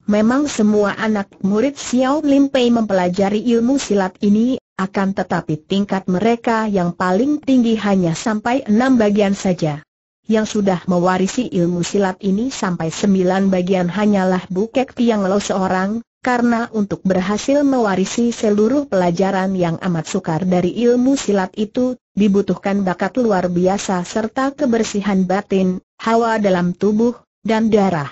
Memang semua anak murid Xiao Lim Pei mempelajari ilmu silat ini, akan tetapi tingkat mereka yang paling tinggi hanya sampai enam bagian saja. Yang sudah mewarisi ilmu silat ini sampai sembilan bagian hanyalah Bu Kek Tiang Lo seorang, karena untuk berhasil mewarisi seluruh pelajaran yang amat sukar dari ilmu silat itu, dibutuhkan bakat luar biasa serta kebersihan batin, hawa dalam tubuh, dan darah.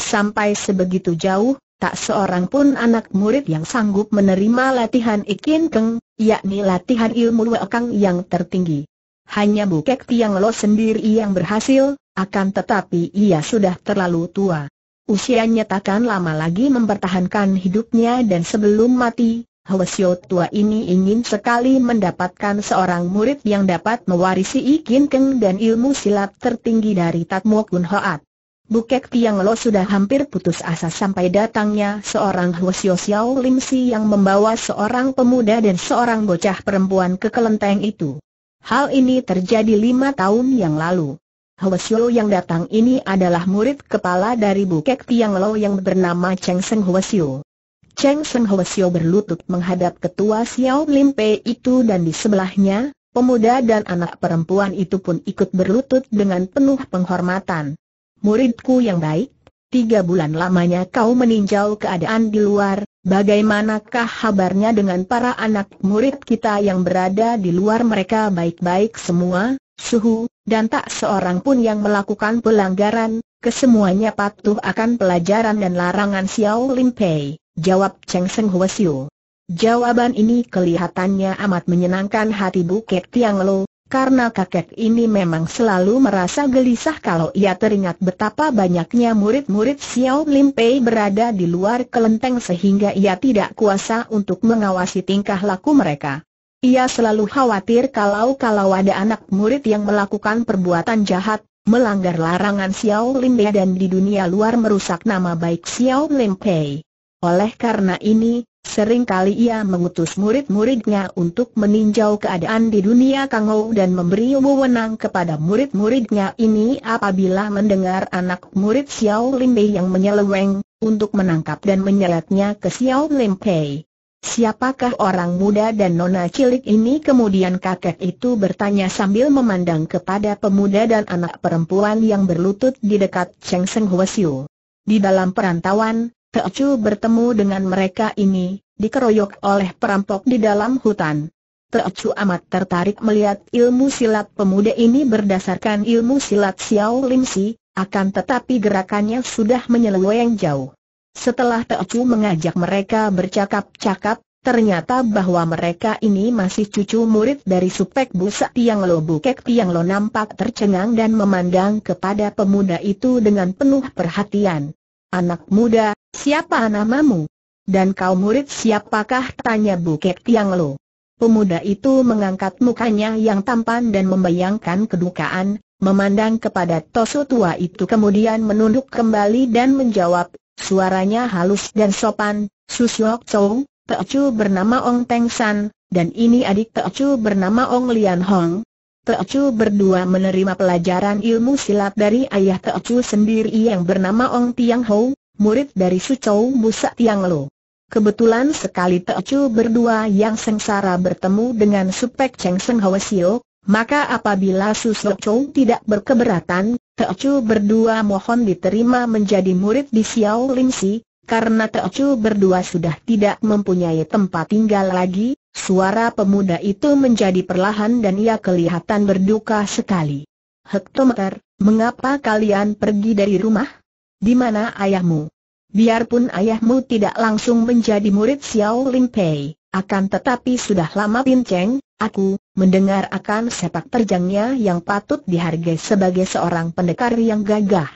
Sampai sebegitu jauh, tak seorang pun anak murid yang sanggup menerima latihan Ikinkeng, yakni latihan ilmu wekang yang tertinggi. Hanya Bu Kek Tiang Lo sendiri yang berhasil, akan tetapi ia sudah terlalu tua. Usianya takkan lama lagi mempertahankan hidupnya dan sebelum mati, Hwasyo tua ini ingin sekali mendapatkan seorang murid yang dapat mewarisi Ikinkeng dan ilmu silat tertinggi dari Tatmo Kun Hoat. Bu Kek Tiang Lo sudah hampir putus asa sampai datangnya seorang Hwasyo Xiao Lim Si yang membawa seorang pemuda dan seorang bocah perempuan ke kelenteng itu. Hal ini terjadi lima tahun yang lalu. Hwasyo yang datang ini adalah murid kepala dari Bu Kek Tiang Lo yang bernama Cheng Seng Hwasyo. Cheng Seng Hwasyo berlutut menghadap ketua Xiao Lim Pei itu dan di sebelahnya, pemuda dan anak perempuan itu pun ikut berlutut dengan penuh penghormatan. Muridku yang baik, tiga bulan lamanya kau meninjau keadaan di luar, bagaimanakah kabarnya dengan para anak murid kita yang berada di luar? Mereka baik-baik semua, suhu, dan tak seorang pun yang melakukan pelanggaran, kesemuanya patuh akan pelajaran dan larangan Xiao Lim Pei, jawab Cheng Seng Hwasyo. Jawaban ini kelihatannya amat menyenangkan hati Bu Kek Tiang Lo, karena kakek ini memang selalu merasa gelisah kalau ia teringat betapa banyaknya murid-murid Xiao Lim Pei berada di luar kelenteng sehingga ia tidak kuasa untuk mengawasi tingkah laku mereka. Ia selalu khawatir kalau-kalau ada anak murid yang melakukan perbuatan jahat, melanggar larangan Xiao Lim Pei dan di dunia luar merusak nama baik Xiao Lim Pei. Oleh karena ini, seringkali ia mengutus murid-muridnya untuk meninjau keadaan di dunia kangou dan memberi wewenang kepada murid-muridnya ini apabila mendengar anak murid Xiao Lim Pei yang menyeleweng, untuk menangkap dan menyeretnya ke Xiao Lim Pei. Siapakah orang muda dan nona cilik ini? Kemudian kakek itu bertanya sambil memandang kepada pemuda dan anak perempuan yang berlutut di dekat Cheng Seng Hwasyo. Di dalam perantauan, Tosu bertemu dengan mereka ini, dikeroyok oleh perampok di dalam hutan. Tosu amat tertarik melihat ilmu silat pemuda ini berdasarkan ilmu silat Xiao Lim Si, akan tetapi gerakannya sudah menyeleweng jauh. Setelah Tosu mengajak mereka bercakap-cakap, ternyata bahwa mereka ini masih cucu murid dari Supek Busak Tiang Lo. Bu Kek Tiang Lo nampak tercengang dan memandang kepada pemuda itu dengan penuh perhatian. Anak muda, siapa namamu? Dan kau murid siapakah? Tanya Bu Kek Tiang Lo. Pemuda itu mengangkat mukanya yang tampan dan membayangkan kedukaan, memandang kepada Tosu tua itu kemudian menunduk kembali dan menjawab, suaranya halus dan sopan, Susyok Chow, Tosu bernama Ong Teng San, dan ini adik Tosu bernama Ong Lian Hong. Tosu berdua menerima pelajaran ilmu silat dari ayah Tosu sendiri yang bernama Ong Tiang Ho, murid dari Sucou Busak Tiang Lo. Kebetulan sekali Tosu berdua yang sengsara bertemu dengan Supek Cheng Seng Hwasyo, maka apabila Susyok Chow tidak berkeberatan, Tosu berdua mohon diterima menjadi murid di Xiao Lim Si, karena Tosu berdua sudah tidak mempunyai tempat tinggal lagi. Suara pemuda itu menjadi perlahan dan ia kelihatan berduka sekali. Hektometer, mengapa kalian pergi dari rumah? Di mana ayahmu? Biarpun ayahmu tidak langsung menjadi murid Xiao Lim Pei, akan tetapi sudah lama pinceng, aku mendengar akan sepak terjangnya yang patut dihargai sebagai seorang pendekar yang gagah.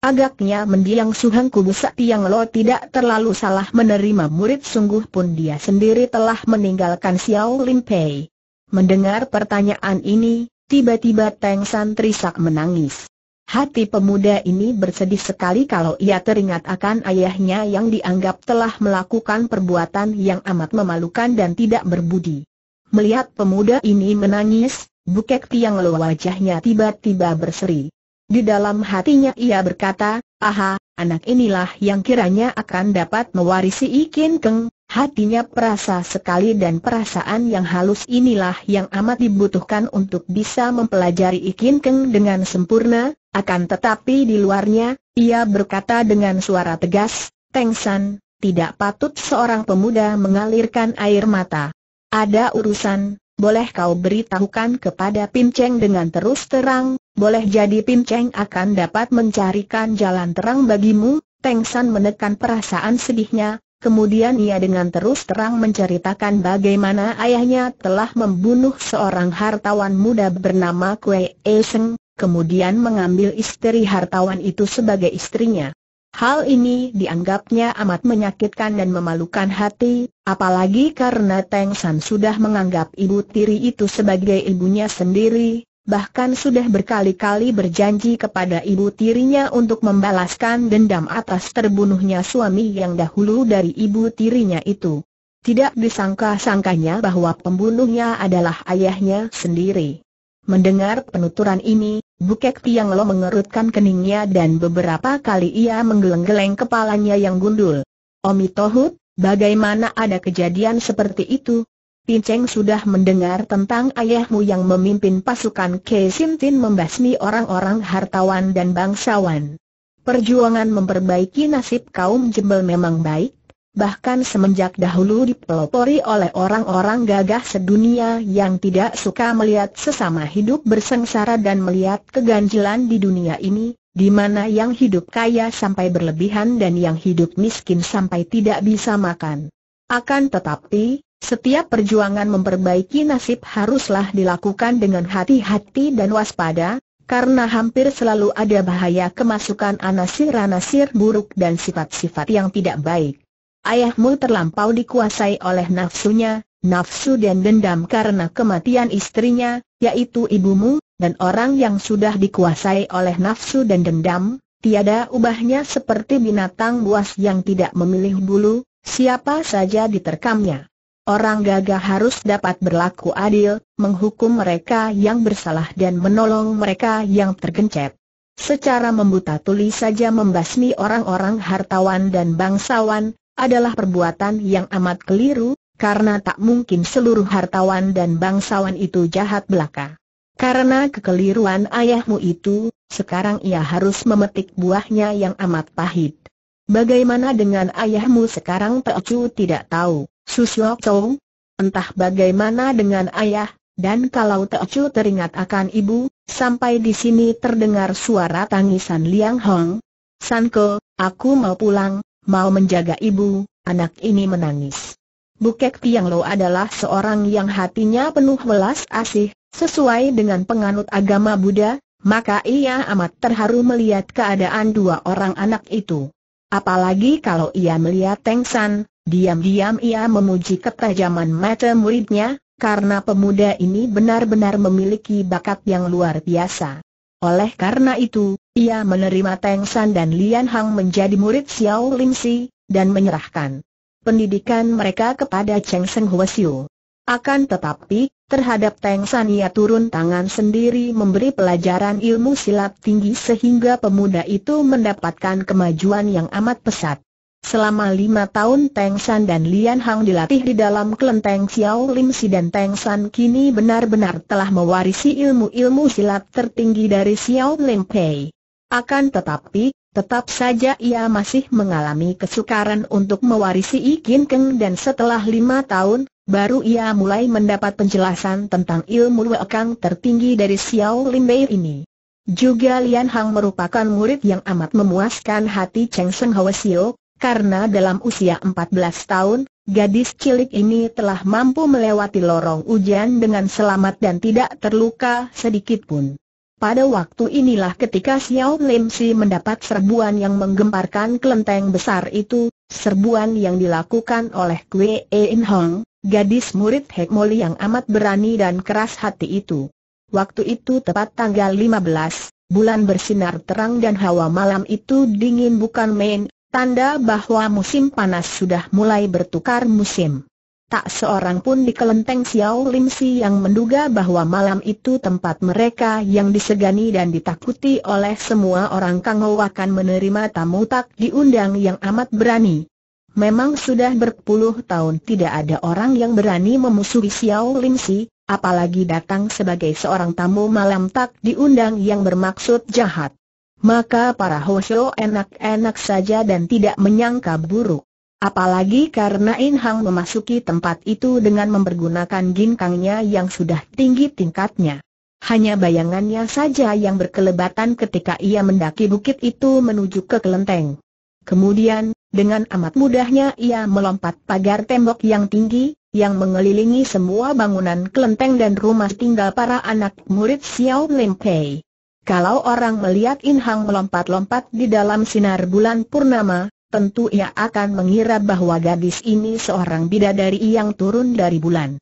Agaknya mendiang Su Hengku Busak Tiang Lo tidak terlalu salah menerima murid, sungguh pun dia sendiri telah meninggalkan Xiao Lim Pei. Mendengar pertanyaan ini, tiba-tiba Teng San terisak menangis. Hati pemuda ini bersedih sekali kalau ia teringat akan ayahnya yang dianggap telah melakukan perbuatan yang amat memalukan dan tidak berbudi. Melihat pemuda ini menangis, Bu Kek Tiang Lo wajahnya tiba-tiba berseri. Di dalam hatinya ia berkata, aha, anak inilah yang kiranya akan dapat mewarisi Ikinkeng. Hatinya perasa sekali dan perasaan yang halus inilah yang amat dibutuhkan untuk bisa mempelajari Ikinkeng dengan sempurna. Akan tetapi di luarnya, ia berkata dengan suara tegas, Teng San, tidak patut seorang pemuda mengalirkan air mata. Ada urusan, boleh kau beritahukan kepada Pinceng dengan terus terang. Boleh jadi Pinceng akan dapat mencarikan jalan terang bagimu. Teng San menekan perasaan sedihnya, kemudian ia dengan terus terang menceritakan bagaimana ayahnya telah membunuh seorang hartawan muda bernama Kue Eseng, kemudian mengambil istri hartawan itu sebagai istrinya. Hal ini dianggapnya amat menyakitkan dan memalukan hati, apalagi karena Teng San sudah menganggap ibu tiri itu sebagai ibunya sendiri. Bahkan sudah berkali-kali berjanji kepada ibu tirinya untuk membalaskan dendam atas terbunuhnya suami yang dahulu dari ibu tirinya itu. Tidak disangka-sangkanya bahwa pembunuhnya adalah ayahnya sendiri. Mendengar penuturan ini, Bu Kek Tiang Lo mengerutkan keningnya dan beberapa kali ia menggeleng-geleng kepalanya yang gundul. Omi Tohut, bagaimana ada kejadian seperti itu? Pinceng sudah mendengar tentang ayahmu yang memimpin pasukan Ke Sim Tin membasmi orang-orang hartawan dan bangsawan. Perjuangan memperbaiki nasib kaum jembel memang baik, bahkan semenjak dahulu dipelopori oleh orang-orang gagah sedunia yang tidak suka melihat sesama hidup bersengsara dan melihat keganjilan di dunia ini, di mana yang hidup kaya sampai berlebihan dan yang hidup miskin sampai tidak bisa makan. Akan tetapi, setiap perjuangan memperbaiki nasib haruslah dilakukan dengan hati-hati dan waspada, karena hampir selalu ada bahaya kemasukan anasir-anasir buruk dan sifat-sifat yang tidak baik. Ayahmu terlampau dikuasai oleh nafsunya, nafsu dan dendam karena kematian istrinya, yaitu ibumu. Dan orang yang sudah dikuasai oleh nafsu dan dendam, tiada ubahnya seperti binatang buas yang tidak memilih bulu, siapa saja diterkamnya. Orang gagah harus dapat berlaku adil, menghukum mereka yang bersalah dan menolong mereka yang tergencet. Secara membuta tuli saja membasmi orang-orang hartawan dan bangsawan, adalah perbuatan yang amat keliru, karena tak mungkin seluruh hartawan dan bangsawan itu jahat belaka. Karena kekeliruan ayahmu itu, sekarang ia harus memetik buahnya yang amat pahit. Bagaimana dengan ayahmu sekarang? Tosu tidak tahu, Susyo Chou. Entah bagaimana dengan ayah, dan kalau Tosu teringat akan ibu. Sampai di sini terdengar suara tangisan Liang Hong. Sanko, aku mau pulang, mau menjaga ibu, anak ini menangis. Bu Kek Tiang Lo adalah seorang yang hatinya penuh welas asih. Sesuai dengan penganut agama Buddha, maka ia amat terharu melihat keadaan dua orang anak itu. Apalagi kalau ia melihat Teng San, diam-diam ia memuji ketajaman mata muridnya, karena pemuda ini benar-benar memiliki bakat yang luar biasa. Oleh karena itu, ia menerima Teng San dan Lian Hong menjadi murid Xiao Lim Si, dan menyerahkan pendidikan mereka kepada Cheng Seng Hwasyo. Akan tetapi, terhadap Teng San ia turun tangan sendiri memberi pelajaran ilmu silat tinggi sehingga pemuda itu mendapatkan kemajuan yang amat pesat. Selama lima tahun Teng San dan Lian Hong dilatih di dalam kelenteng Xiao Lim Si dan Teng San kini benar-benar telah mewarisi ilmu-ilmu silat tertinggi dari Xiao Lim Pei. Akan tetapi, tetap saja ia masih mengalami kesukaran untuk mewarisi Ikinkeng dan setelah lima tahun, baru ia mulai mendapat penjelasan tentang ilmu wekang tertinggi dari Xiao Lim Pei ini. Juga Lian Hong merupakan murid yang amat memuaskan hati Cheng Seng Hwasyo, karena dalam usia empat belas tahun, gadis cilik ini telah mampu melewati lorong ujian dengan selamat dan tidak terluka sedikitpun. Pada waktu inilah ketika Xiao Lim Si mendapat serbuan yang menggemparkan kelenteng besar itu, serbuan yang dilakukan oleh Kwe In Hong, gadis murid Hek Moli yang amat berani dan keras hati itu. Waktu itu tepat tanggal lima belas, bulan bersinar terang dan hawa malam itu dingin bukan main, tanda bahwa musim panas sudah mulai bertukar musim. Tak seorang pun di kelenteng Xiao Lim Si yang menduga bahwa malam itu tempat mereka yang disegani dan ditakuti oleh semua orang Kangou akan menerima tamu tak diundang yang amat berani. Memang sudah berpuluh tahun tidak ada orang yang berani memusuhi Xiao Lim Si, apalagi datang sebagai seorang tamu malam tak diundang yang bermaksud jahat. Maka para Hwasyo enak-enak saja dan tidak menyangka buruk. Apalagi karena In Hong memasuki tempat itu dengan mempergunakan ginkangnya yang sudah tinggi tingkatnya. Hanya bayangannya saja yang berkelebatan ketika ia mendaki bukit itu menuju ke kelenteng. Kemudian, dengan amat mudahnya ia melompat pagar tembok yang tinggi, yang mengelilingi semua bangunan kelenteng dan rumah tinggal para anak murid Xiao Lim Pei. Kalau orang melihat In Hong melompat-lompat di dalam sinar bulan purnama, tentu ia akan mengira bahwa gadis ini seorang bidadari yang turun dari bulan.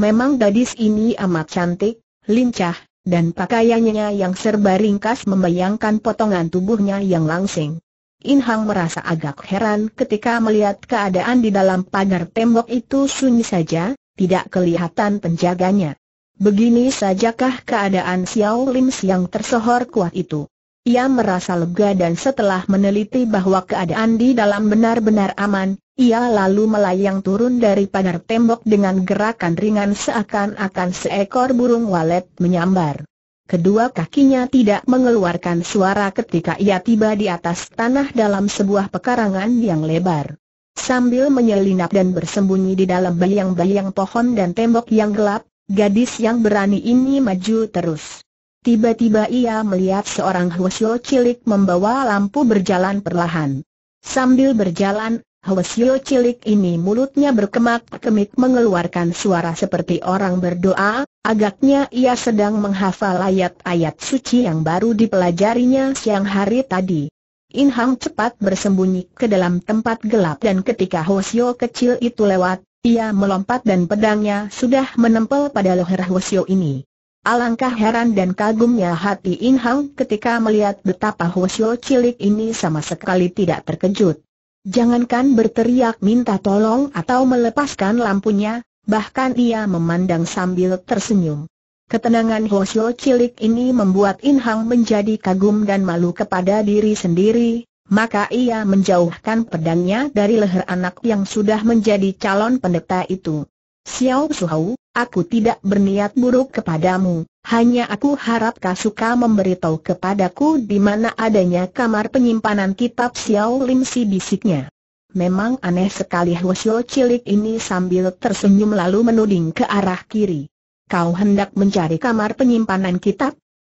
Memang gadis ini amat cantik, lincah, dan pakaiannya yang serba ringkas membayangkan potongan tubuhnya yang langsing. In Hong merasa agak heran ketika melihat keadaan di dalam pagar tembok itu sunyi saja, tidak kelihatan penjaganya. Begini sajakah keadaan Xiao Lim Si yang tersohor kuat itu? Ia merasa lega, dan setelah meneliti bahwa keadaan di dalam benar-benar aman, ia lalu melayang turun dari pagar tembok dengan gerakan ringan seakan-akan seekor burung walet menyambar. Kedua kakinya tidak mengeluarkan suara ketika ia tiba di atas tanah dalam sebuah pekarangan yang lebar. Sambil menyelinap dan bersembunyi di dalam bayang-bayang pohon dan tembok yang gelap, gadis yang berani ini maju terus. Tiba-tiba ia melihat seorang Hwasyo cilik membawa lampu berjalan perlahan. Sambil berjalan, Hwasyo cilik ini mulutnya berkemak-kemik mengeluarkan suara seperti orang berdoa. Agaknya ia sedang menghafal ayat-ayat suci yang baru dipelajarinya siang hari tadi. In Hong cepat bersembunyi ke dalam tempat gelap, dan ketika Hwasyo kecil itu lewat, ia melompat dan pedangnya sudah menempel pada leher Hwasyo ini. Alangkah heran dan kagumnya hati In Hong ketika melihat betapa Hwasyo cilik ini sama sekali tidak terkejut. Jangankan berteriak minta tolong atau melepaskan lampunya, bahkan ia memandang sambil tersenyum. Ketenangan Hwasyo cilik ini membuat In Hong menjadi kagum dan malu kepada diri sendiri, maka ia menjauhkan pedangnya dari leher anak yang sudah menjadi calon pendeta itu. Xiao Suhau, aku tidak berniat buruk kepadamu, hanya aku harap kau suka memberitahu kepadaku di mana adanya kamar penyimpanan kitab Xiao Lim Si, bisiknya. Memang aneh sekali, Hwasyo cilik ini sambil tersenyum lalu menuding ke arah kiri. Kau hendak mencari kamar penyimpanan kitab?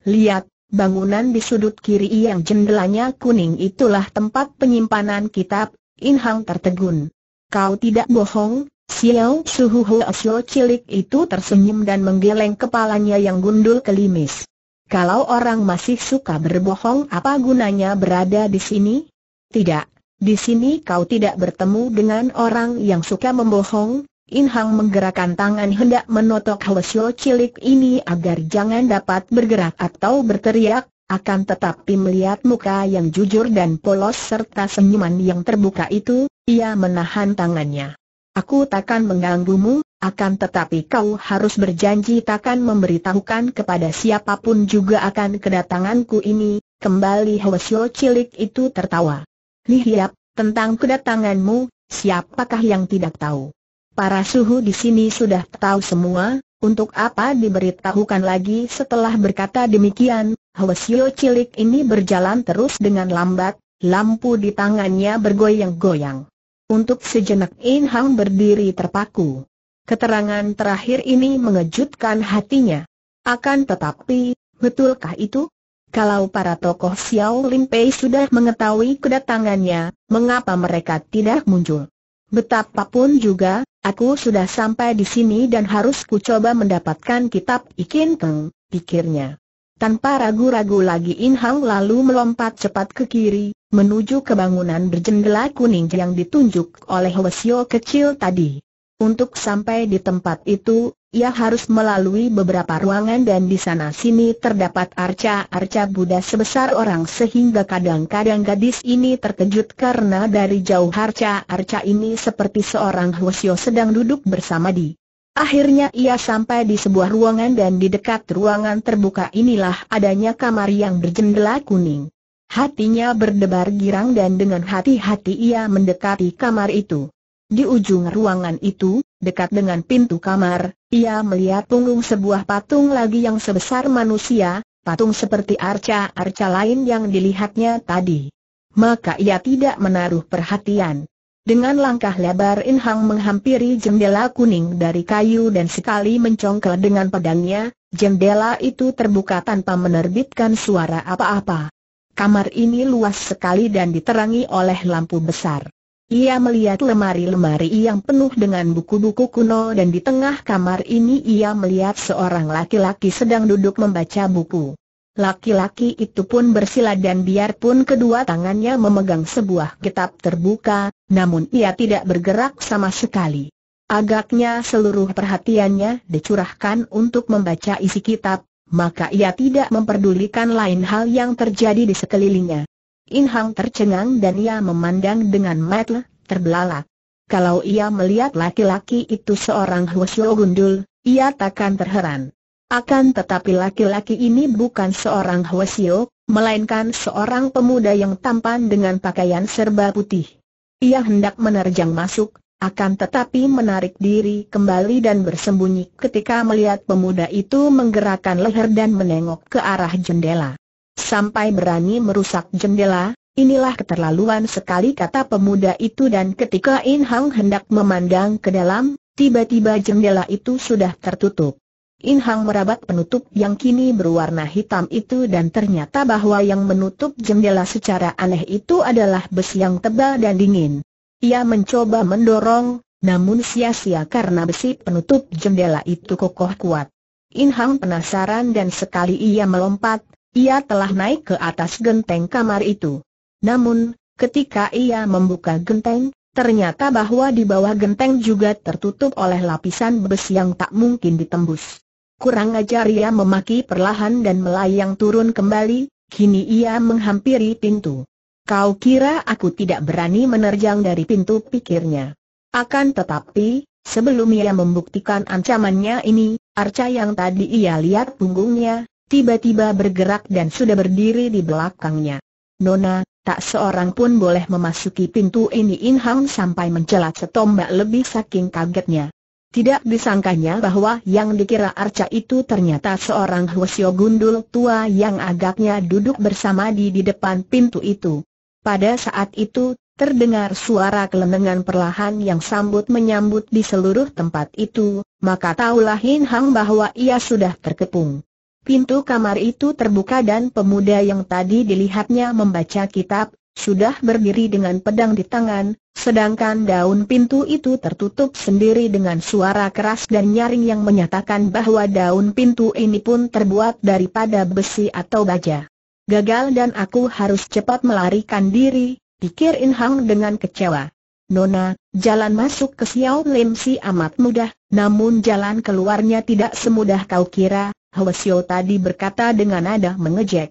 Lihat, bangunan di sudut kiri yang jendelanya kuning itulah tempat penyimpanan kitab. In Hong tertegun. Kau tidak bohong, Xiao Suhu. Hwasyo cilik itu tersenyum dan menggeleng kepalanya yang gundul kelimis. Kalau orang masih suka berbohong, apa gunanya berada di sini? Tidak. Di sini kau tidak bertemu dengan orang yang suka membohong. In Hong menggerakkan tangan hendak menotok Hwasyo cilik ini agar jangan dapat bergerak atau berteriak, akan tetapi melihat muka yang jujur dan polos serta senyuman yang terbuka itu, ia menahan tangannya. Aku takkan mengganggumu, akan tetapi kau harus berjanji takkan memberitahukan kepada siapapun juga akan kedatanganku ini. Kembali Hwasyo cilik itu tertawa. Lihat, tentang kedatanganmu, siapakah yang tidak tahu? Para suhu di sini sudah tahu semua, untuk apa diberitahukan lagi? Setelah berkata demikian, Hwasyo cilik ini berjalan terus dengan lambat, lampu di tangannya bergoyang-goyang. Untuk sejenak In Hong berdiri terpaku. Keterangan terakhir ini mengejutkan hatinya. Akan tetapi, betulkah itu? Kalau para tokoh Xiao Lim Pei sudah mengetahui kedatangannya, mengapa mereka tidak muncul? Betapapun juga, aku sudah sampai di sini dan harus kucoba mendapatkan kitab Ikinkeng, pikirnya. Tanpa ragu-ragu lagi In Hong lalu melompat cepat ke kiri, menuju ke bangunan berjendela kuning yang ditunjuk oleh Hwasyo kecil tadi. Untuk sampai di tempat itu, ia harus melalui beberapa ruangan dan di sana-sini terdapat arca-arca Buddha sebesar orang, sehingga kadang-kadang gadis ini terkejut karena dari jauh arca-arca ini seperti seorang Hwasyo sedang duduk bersama di. Akhirnya ia sampai di sebuah ruangan, dan di dekat ruangan terbuka inilah adanya kamar yang berjendela kuning. Hatinya berdebar girang dan dengan hati-hati ia mendekati kamar itu. Di ujung ruangan itu, dekat dengan pintu kamar, ia melihat punggung sebuah patung lagi yang sebesar manusia, patung seperti arca-arca lain yang dilihatnya tadi. Maka ia tidak menaruh perhatian. Dengan langkah lebar In Hong menghampiri jendela kuning dari kayu dan sekali mencongkel dengan pedangnya, jendela itu terbuka tanpa menerbitkan suara apa-apa. Kamar ini luas sekali dan diterangi oleh lampu besar. Ia melihat lemari-lemari yang penuh dengan buku-buku kuno, dan di tengah kamar ini ia melihat seorang laki-laki sedang duduk membaca buku. Laki-laki itu pun bersila, dan biarpun kedua tangannya memegang sebuah kitab terbuka, namun ia tidak bergerak sama sekali. Agaknya seluruh perhatiannya dicurahkan untuk membaca isi kitab, maka ia tidak memperdulikan lain hal yang terjadi di sekelilingnya. In Hong tercengang dan ia memandang dengan mata terbelalak. Kalau ia melihat laki-laki itu seorang Hwasyo gundul, ia takkan terheran. Akan tetapi laki-laki ini bukan seorang Hwasyo, melainkan seorang pemuda yang tampan dengan pakaian serba putih. Ia hendak menerjang masuk, akan tetapi menarik diri kembali dan bersembunyi ketika melihat pemuda itu menggerakkan leher dan menengok ke arah jendela. Sampai berani merusak jendela, inilah keterlaluan sekali, kata pemuda itu. Dan ketika In Hong hendak memandang ke dalam, tiba-tiba jendela itu sudah tertutup. In Hong merabat penutup yang kini berwarna hitam itu dan ternyata bahwa yang menutup jendela secara aneh itu adalah besi yang tebal dan dingin. Ia mencoba mendorong, namun sia-sia karena besi penutup jendela itu kokoh kuat. In Hong penasaran dan sekali ia melompat, ia telah naik ke atas genteng kamar itu. Namun, ketika ia membuka genteng, ternyata bahwa di bawah genteng juga tertutup oleh lapisan besi yang tak mungkin ditembus. Kurang ajar, ia memaki perlahan dan melayang turun kembali. Kini ia menghampiri pintu. Kau kira aku tidak berani menerjang dari pintu, pikirnya. Akan tetapi, sebelum ia membuktikan ancamannya ini, arca yang tadi ia lihat punggungnya, tiba-tiba bergerak dan sudah berdiri di belakangnya. Nona, tak seorang pun boleh memasuki pintu ini, In Hong sampai mencelat setombak lebih saking kagetnya. Tidak disangkanya bahwa yang dikira arca itu ternyata seorang Hwasyo gundul tua yang agaknya duduk bersama di di depan pintu itu. Pada saat itu, terdengar suara kelenengan perlahan yang sambut menyambut di seluruh tempat itu, maka taulah In Hong bahwa ia sudah terkepung. Pintu kamar itu terbuka dan pemuda yang tadi dilihatnya membaca kitab sudah berdiri dengan pedang di tangan, sedangkan daun pintu itu tertutup sendiri dengan suara keras dan nyaring yang menyatakan bahwa daun pintu ini pun terbuat daripada besi atau baja. Gagal dan aku harus cepat melarikan diri, pikir In Hong dengan kecewa. Nona, jalan masuk ke Xiao Lim Si amat mudah, namun jalan keluarnya tidak semudah kau kira, Hwasyo tadi berkata dengan nada mengejek.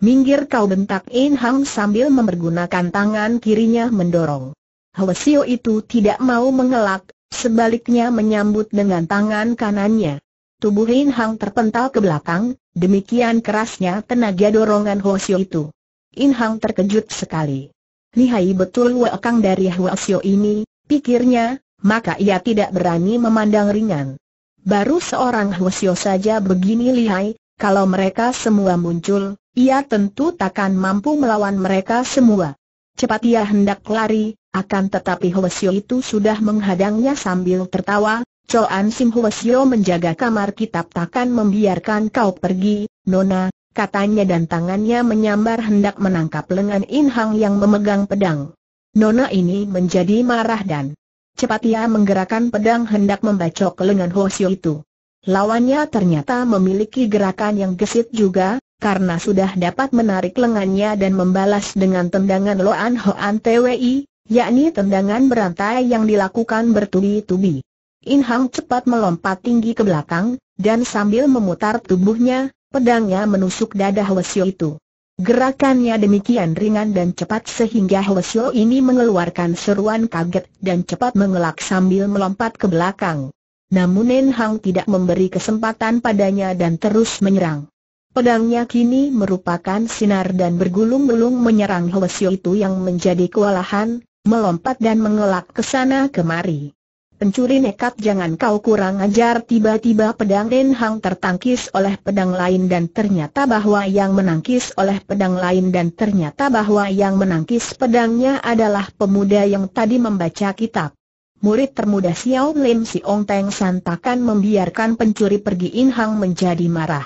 Minggir kau, bentak In Hong sambil mempergunakan tangan kirinya mendorong. Hwasyo itu tidak mau mengelak, sebaliknya menyambut dengan tangan kanannya. Tubuh In Hong terpental ke belakang, demikian kerasnya tenaga dorongan Hwasyo itu. In Hong terkejut sekali. Lihai betul wekang dari Hwasyo ini, pikirnya, maka ia tidak berani memandang ringan. Baru seorang Hwasyo saja begini lihai, kalau mereka semua muncul, ia tentu takkan mampu melawan mereka semua. Cepat ia hendak lari, akan tetapi Hwasyo itu sudah menghadangnya sambil tertawa. Coan Sim Hwasyo menjaga kamar kitab takkan membiarkan kau pergi, Nona, katanya dan tangannya menyambar hendak menangkap lengan In Hong yang memegang pedang. Nona ini menjadi marah dan cepat ia menggerakkan pedang hendak membacok lengan Hwasyo itu. Lawannya ternyata memiliki gerakan yang gesit juga, karena sudah dapat menarik lengannya dan membalas dengan tendangan Loan Hoan Twi, yakni tendangan berantai yang dilakukan bertubi-tubi. In Hong cepat melompat tinggi ke belakang, dan sambil memutar tubuhnya, pedangnya menusuk dada Hwasyo itu. Gerakannya demikian ringan dan cepat sehingga Hwasyo ini mengeluarkan seruan kaget dan cepat mengelak sambil melompat ke belakang. Namun In Hong tidak memberi kesempatan padanya dan terus menyerang. Pedangnya kini merupakan sinar dan bergulung-gulung menyerang Hwasyo itu yang menjadi kewalahan, melompat dan mengelak ke sana kemari. Pencuri nekat, jangan kau kurang ajar, tiba-tiba pedang In Hong tertangkis oleh pedang lain dan ternyata bahwa yang menangkis oleh pedang lain dan ternyata bahwa yang menangkis pedangnya adalah pemuda yang tadi membaca kitab. Murid termuda Xiao Lim Si Ong Teng San takkan membiarkan pencuri pergi. In Hong menjadi marah.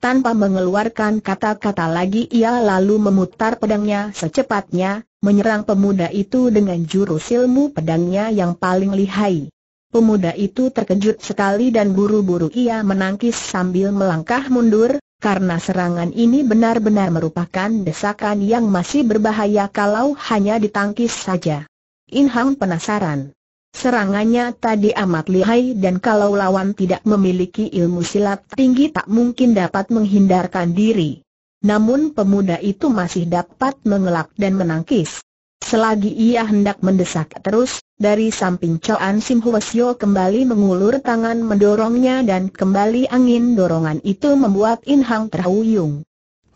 Tanpa mengeluarkan kata-kata lagi ia lalu memutar pedangnya secepatnya, menyerang pemuda itu dengan jurus ilmu pedangnya yang paling lihai. Pemuda itu terkejut sekali dan buru-buru ia menangkis sambil melangkah mundur, karena serangan ini benar-benar merupakan desakan yang masih berbahaya kalau hanya ditangkis saja. In Hong penasaran. Serangannya tadi amat lihai dan kalau lawan tidak memiliki ilmu silat tinggi tak mungkin dapat menghindarkan diri. Namun pemuda itu masih dapat mengelak dan menangkis. Selagi ia hendak mendesak terus, dari samping Choan Sim Hwasyo kembali mengulur tangan mendorongnya dan kembali angin dorongan itu membuat In Hong terhuyung.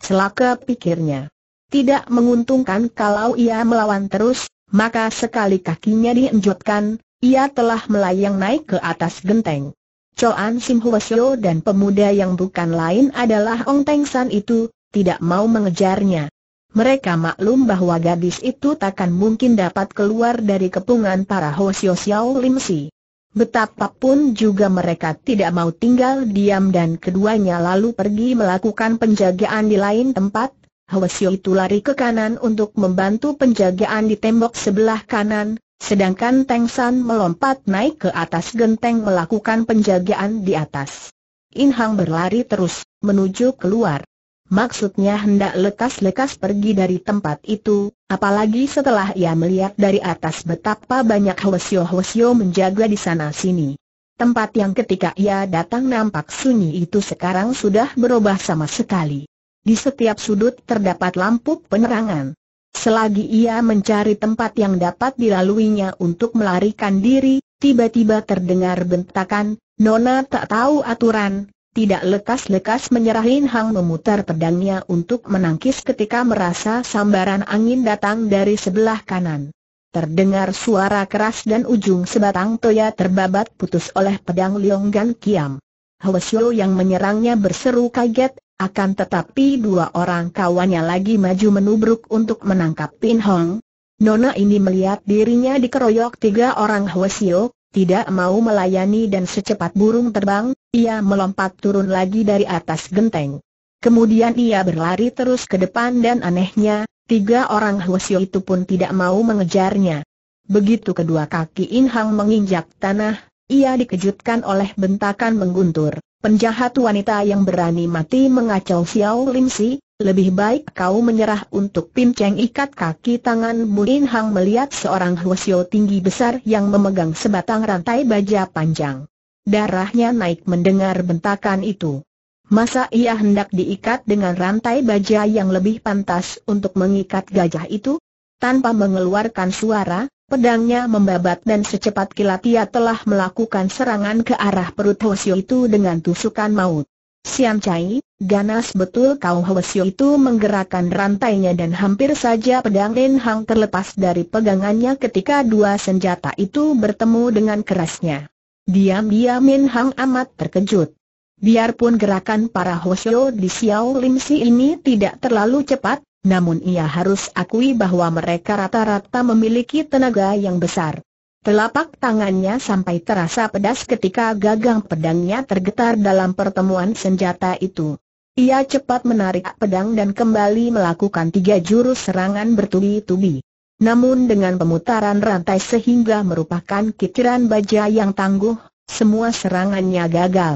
Celaka, pikirnya. Tidak menguntungkan kalau ia melawan terus, maka sekali kakinya dihenjotkan, ia telah melayang naik ke atas genteng. Choan Sim Hwasyo dan pemuda yang bukan lain adalah Ong Teng San itu, tidak mau mengejarnya. Mereka maklum bahwa gadis itu takkan mungkin dapat keluar dari kepungan para Hwasyo Xiao Lim Si. Betapapun juga mereka tidak mau tinggal diam dan keduanya lalu pergi melakukan penjagaan di lain tempat. Hwasyo itu lari ke kanan untuk membantu penjagaan di tembok sebelah kanan, sedangkan Teng San melompat naik ke atas genteng melakukan penjagaan di atas. In Hong berlari terus, menuju keluar. Maksudnya hendak lekas-lekas pergi dari tempat itu, apalagi setelah ia melihat dari atas betapa banyak Hwasyo-Hwasyo menjaga di sana-sini. Tempat yang ketika ia datang nampak sunyi itu sekarang sudah berubah sama sekali. Di setiap sudut terdapat lampu penerangan. Selagi ia mencari tempat yang dapat dilaluinya untuk melarikan diri, tiba-tiba terdengar bentakan, "Nona tak tahu aturan!" Tidak lekas-lekas menyerah, In Hong memutar pedangnya untuk menangkis ketika merasa sambaran angin datang dari sebelah kanan. Terdengar suara keras dan ujung sebatang toya terbabat putus oleh pedang Lionggan Kiam. Hwasyo yang menyerangnya berseru kaget, akan tetapi dua orang kawannya lagi maju menubruk untuk menangkap In Hong. Nona ini melihat dirinya dikeroyok tiga orang Hwasyo, tidak mau melayani dan secepat burung terbang, ia melompat turun lagi dari atas genteng. Kemudian ia berlari terus ke depan dan anehnya, tiga orang Hwasyo itu pun tidak mau mengejarnya. Begitu kedua kaki In Hong menginjak tanah, ia dikejutkan oleh bentakan mengguntur. "Penjahat wanita yang berani mati mengacau Xiao Lim Si, lebih baik kau menyerah untuk pincang ikat kaki tanganmu." In Hong melihat seorang Hwasyo tinggi besar yang memegang sebatang rantai baja panjang. Darahnya naik mendengar bentakan itu. Masa ia hendak diikat dengan rantai baja yang lebih pantas untuk mengikat gajah itu? Tanpa mengeluarkan suara, pedangnya membabat dan secepat kilat ia telah melakukan serangan ke arah perut Hwasyo itu dengan tusukan maut. "Sian Cai, ganas betul kau!" Hwasyo itu menggerakkan rantainya dan hampir saja pedang In Hong terlepas dari pegangannya ketika dua senjata itu bertemu dengan kerasnya. Diam-diam In Hong amat terkejut. Biarpun gerakan para Hwasyo di Xiao Lim Si ini tidak terlalu cepat, namun ia harus akui bahwa mereka rata-rata memiliki tenaga yang besar. Telapak tangannya sampai terasa pedas ketika gagang pedangnya tergetar dalam pertemuan senjata itu. Ia cepat menarik pedang dan kembali melakukan tiga jurus serangan bertubi-tubi. Namun dengan pemutaran rantai sehingga merupakan kitiran baja yang tangguh, semua serangannya gagal.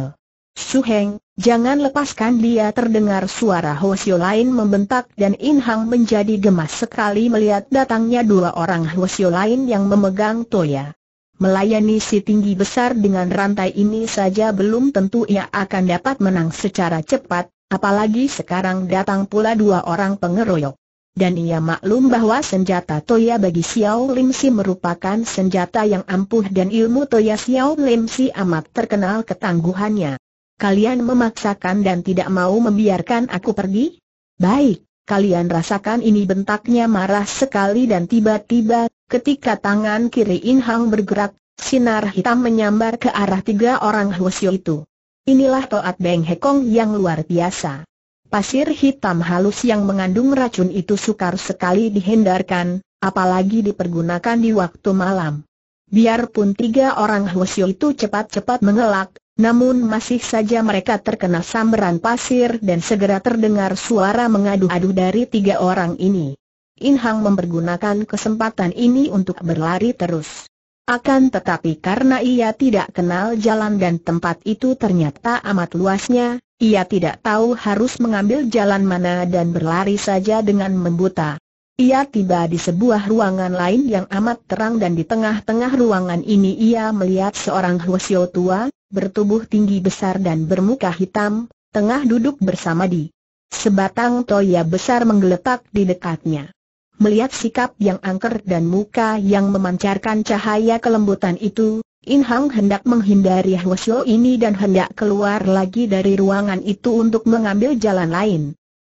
"Su Heng, jangan lepaskan dia!" Terdengar suara Hwasyo lain membentak dan In Hong menjadi gemas sekali melihat datangnya dua orang Hwasyo lain yang memegang toya. Melayani si tinggi besar dengan rantai ini saja belum tentu ia akan dapat menang secara cepat, apalagi sekarang datang pula dua orang pengeroyok. Dan ia maklum bahwa senjata toya bagi Xiao Lim Si merupakan senjata yang ampuh dan ilmu toya Xiao Lim Si amat terkenal ketangguhannya. "Kalian memaksakan dan tidak mau membiarkan aku pergi? Baik, kalian rasakan ini!" Bentaknya marah sekali dan tiba-tiba, ketika tangan kiri In Hong bergerak, sinar hitam menyambar ke arah tiga orang Hwasyo itu. Inilah Toat Deng Hekong yang luar biasa. Pasir hitam halus yang mengandung racun itu sukar sekali dihindarkan, apalagi dipergunakan di waktu malam. Biarpun tiga orang Hwasyo itu cepat-cepat mengelak, namun masih saja mereka terkena sambaran pasir dan segera terdengar suara mengadu-adu dari tiga orang ini. In Hong mempergunakan kesempatan ini untuk berlari terus. Akan tetapi karena ia tidak kenal jalan dan tempat itu ternyata amat luasnya, ia tidak tahu harus mengambil jalan mana dan berlari saja dengan membuta. Ia tiba di sebuah ruangan lain yang amat terang dan di tengah-tengah ruangan ini ia melihat seorang Hwasyo tua, bertubuh tinggi besar dan bermuka hitam, tengah duduk bersama di sebatang toya besar menggeletak di dekatnya. Melihat sikap yang angker dan muka yang memancarkan cahaya kelembutan itu, In Hong hendak menghindari Hwasyo ini dan hendak keluar lagi dari ruangan itu untuk mengambil jalan lain.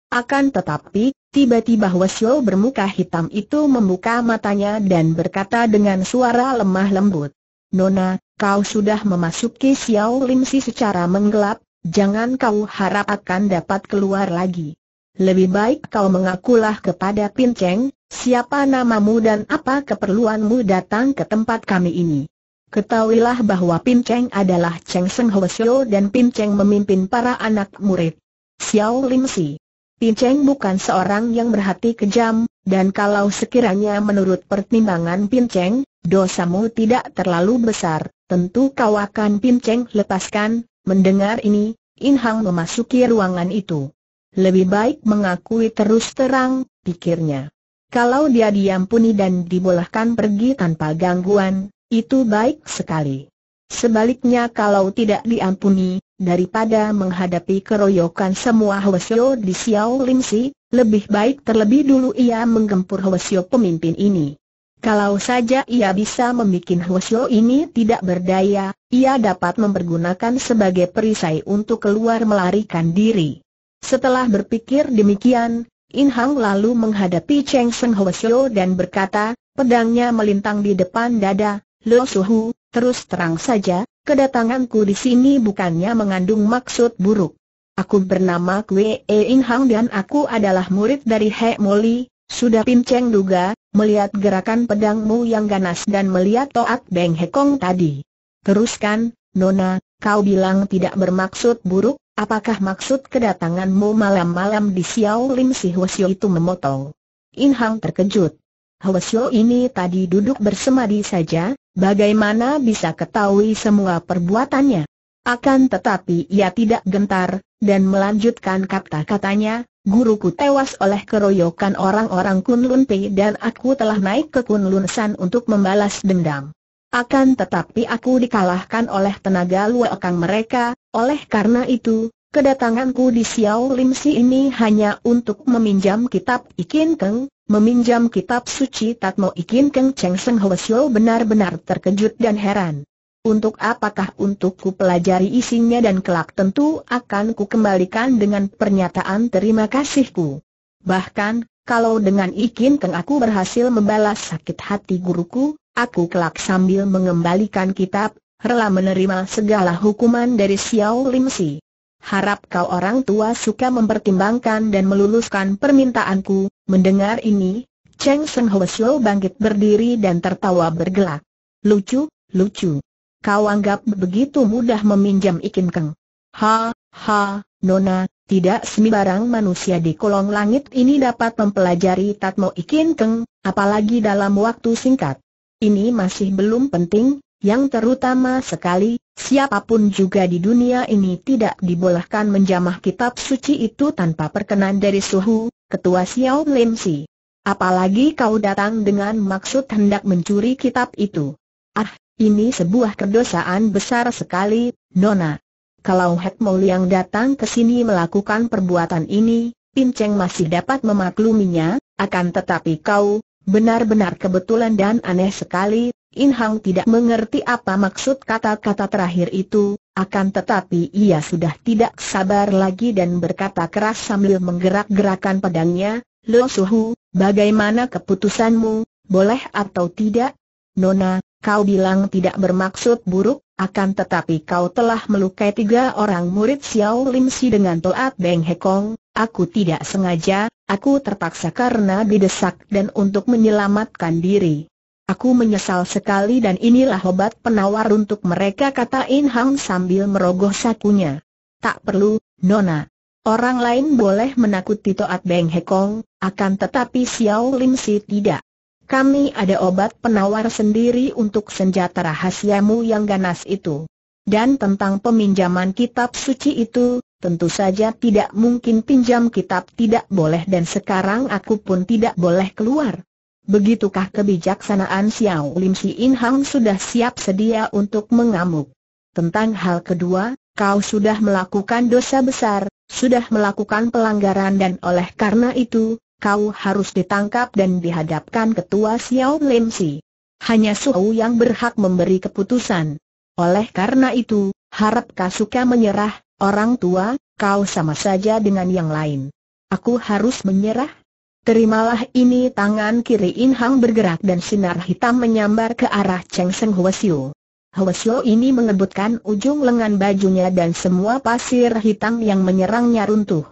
Akan tetapi, tiba-tiba Hwasyo bermuka hitam itu membuka matanya dan berkata dengan suara lemah lembut, "Nona, kau sudah memasuki Xiao Lim Si secara menggelap, jangan kau harap akan dapat keluar lagi. Lebih baik kau mengakulah kepada Pin Cheng, siapa namamu dan apa keperluanmu datang ke tempat kami ini. Ketahuilah bahwa Pin Cheng adalah Cheng Seng Hwasyo dan Pin Cheng memimpin para anak murid Xiao Lim Si. Pin Cheng bukan seorang yang berhati kejam, dan kalau sekiranya menurut pertimbangan Pin Cheng, dosamu tidak terlalu besar, tentu kau akan Pin Cheng lepaskan." Mendengar ini, In Hong memasuki ruangan itu. Lebih baik mengakui terus terang, pikirnya. Kalau dia diampuni dan dibolehkan pergi tanpa gangguan, itu baik sekali. Sebaliknya kalau tidak diampuni, daripada menghadapi keroyokan semua Hwasyo di Xiao Lim Si, lebih baik terlebih dulu ia menggempur Hwasyo pemimpin ini. Kalau saja ia bisa membuat Hwasyo ini tidak berdaya, ia dapat mempergunakan sebagai perisai untuk keluar melarikan diri. Setelah berpikir demikian, In Hong lalu menghadapi Cheng Seng Hwasyo dan berkata, pedangnya melintang di depan dada, "Lo Suhu, terus terang saja, kedatanganku di sini bukannya mengandung maksud buruk. Aku bernama Kwee In Hong dan aku adalah murid dari Hek Moli. Sudah Pin Cheng duga, melihat gerakan pedangmu yang ganas dan melihat Toat Deng Hekong tadi. Teruskan, Nona, kau bilang tidak bermaksud buruk, apakah maksud kedatanganmu malam-malam di Xiao Lim Si?" Hwasyo itu memotong. In Hong terkejut. Hwasyo ini tadi duduk bersemadi saja, bagaimana bisa ketahui semua perbuatannya? Akan tetapi ia tidak gentar, dan melanjutkan kata-katanya, "Guruku tewas oleh keroyokan orang-orang Kunlun Pei dan aku telah naik ke Kunlun San untuk membalas dendam. Akan tetapi aku dikalahkan oleh tenaga luakang mereka, oleh karena itu, kedatanganku di Xiao Lim Si ini hanya untuk meminjam kitab Ikinkeng, meminjam kitab suci Tatmo Ikinkeng." Cheng Seng Hwasyo benar-benar terkejut dan heran. "Untuk apakah? Untuk ku pelajari isinya dan kelak tentu akan ku kembalikan dengan pernyataan terima kasihku. Bahkan, kalau dengan Ikinkeng aku berhasil membalas sakit hati guruku, aku kelak sambil mengembalikan kitab, rela menerima segala hukuman dari Xiao Lim Si. Harap kau orang tua suka mempertimbangkan dan meluluskan permintaanku." Mendengar ini, Cheng Seng Hwasyo bangkit berdiri dan tertawa bergelak. "Lucu, lucu. Kau anggap begitu mudah meminjam Ikinkeng? Ha, ha, Nona, tidak sembarang manusia di kolong langit ini dapat mempelajari Tatmo Ikinkeng, apalagi dalam waktu singkat. Ini masih belum penting. Yang terutama sekali, siapapun juga di dunia ini tidak dibolehkan menjamah kitab suci itu tanpa perkenan dari Suhu, ketua Xiao Lim Si. Apalagi kau datang dengan maksud hendak mencuri kitab itu. Ah, ini sebuah kedosaan besar sekali, Nona. Kalau Hek Moli yang datang ke sini melakukan perbuatan ini, Pin Cheng masih dapat memakluminya, akan tetapi kau, benar-benar kebetulan dan aneh sekali." In Hong tidak mengerti apa maksud kata-kata terakhir itu, akan tetapi ia sudah tidak sabar lagi dan berkata keras sambil menggerak-gerakkan pedangnya, "Lo Suhu, bagaimana keputusanmu, boleh atau tidak? Nona, kau bilang tidak bermaksud buruk, akan tetapi kau telah melukai tiga orang murid Xiao Lim Si dengan Toat Deng Hekong. Aku tidak sengaja, aku terpaksa karena didesak dan untuk menyelamatkan diri. Aku menyesal sekali dan inilah obat penawar untuk mereka," kata In Hong sambil merogoh sakunya. "Tak perlu, Nona. Orang lain boleh menakuti Toat Deng Hekong, akan tetapi Xiao Lim Si tidak. Kami ada obat penawar sendiri untuk senjata rahasiamu yang ganas itu. Dan tentang peminjaman kitab suci itu, tentu saja tidak mungkin pinjam kitab tidak boleh dan sekarang aku pun tidak boleh keluar. Begitukah kebijaksanaan Xiao Lim Si?" In Hong sudah siap sedia untuk mengamuk. "Tentang hal kedua, kau sudah melakukan dosa besar, sudah melakukan pelanggaran dan oleh karena itu, kau harus ditangkap dan dihadapkan ketua Xiao Lim Si. Hanya Suhu yang berhak memberi keputusan. Oleh karena itu, harap kau suka menyerah, orang tua, kau sama saja dengan yang lain. Aku harus menyerah? Terimalah ini. Tangan kiri In Hong bergerak dan sinar hitam menyambar ke arah Cheng Seng Hwasyo. Hwasyo ini mengebutkan ujung lengan bajunya dan semua pasir hitam yang menyerangnya runtuh.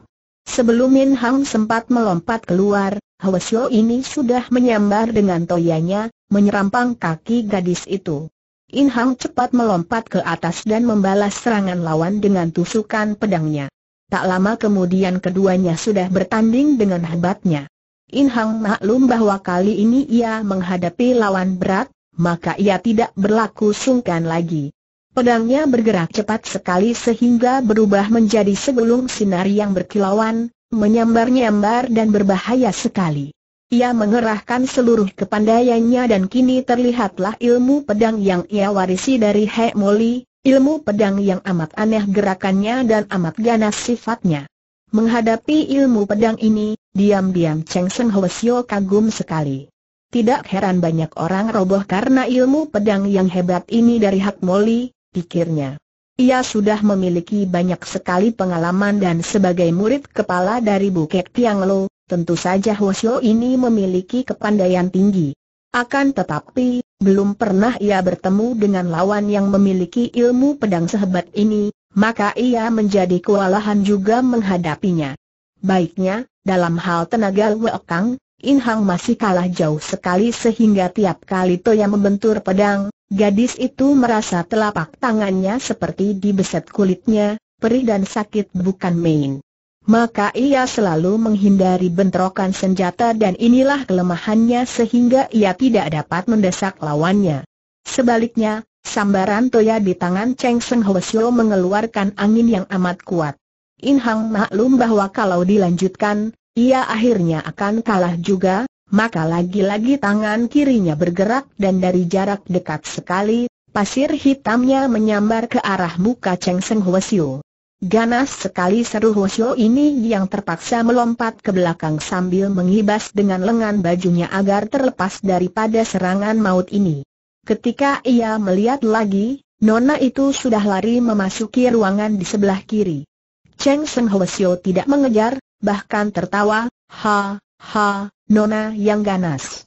Sebelum In Hong sempat melompat keluar, Hwasyo ini sudah menyambar dengan toyanya, menyerampang kaki gadis itu. In Hong cepat melompat ke atas dan membalas serangan lawan dengan tusukan pedangnya. Tak lama kemudian keduanya sudah bertanding dengan hebatnya. In Hong maklum bahwa kali ini ia menghadapi lawan berat, maka ia tidak berlaku sungkan lagi. Pedangnya bergerak cepat sekali sehingga berubah menjadi segulung sinar yang berkilauan, menyambar-nyambar dan berbahaya sekali. Ia mengerahkan seluruh kepandaiannya dan kini terlihatlah ilmu pedang yang ia warisi dari Hek Moli, ilmu pedang yang amat aneh gerakannya dan amat ganas sifatnya. Menghadapi ilmu pedang ini, diam-diam Cheng Seng Hwasyo kagum sekali. Tidak heran banyak orang roboh karena ilmu pedang yang hebat ini dari Hek Moli, pikirnya. Ia sudah memiliki banyak sekali pengalaman dan sebagai murid kepala dari Bu Kek Tiang Lo, tentu saja Hwasyo ini memiliki kepandaian tinggi. Akan tetapi, belum pernah ia bertemu dengan lawan yang memiliki ilmu pedang sehebat ini, maka ia menjadi kewalahan juga menghadapinya. Baiknya, dalam hal tenaga lekang, In Hong masih kalah jauh sekali sehingga tiap kali Toya membentur pedang, gadis itu merasa telapak tangannya seperti dibeset kulitnya, perih dan sakit bukan main. Maka ia selalu menghindari bentrokan senjata dan inilah kelemahannya sehingga ia tidak dapat mendesak lawannya. Sebaliknya, sambaran Toya di tangan Cheng Seng Hwasyo mengeluarkan angin yang amat kuat. In Hong maklum bahwa kalau dilanjutkan, ia akhirnya akan kalah juga, maka lagi-lagi tangan kirinya bergerak dan dari jarak dekat sekali, pasir hitamnya menyambar ke arah muka Cheng Seng Hwasyo. Ganas sekali seru Hwasyo ini yang terpaksa melompat ke belakang sambil mengibas dengan lengan bajunya agar terlepas daripada serangan maut ini. Ketika ia melihat lagi, nona itu sudah lari memasuki ruangan di sebelah kiri. Cheng Seng Hwasyo tidak mengejar, bahkan tertawa, ha, ha, nona yang ganas.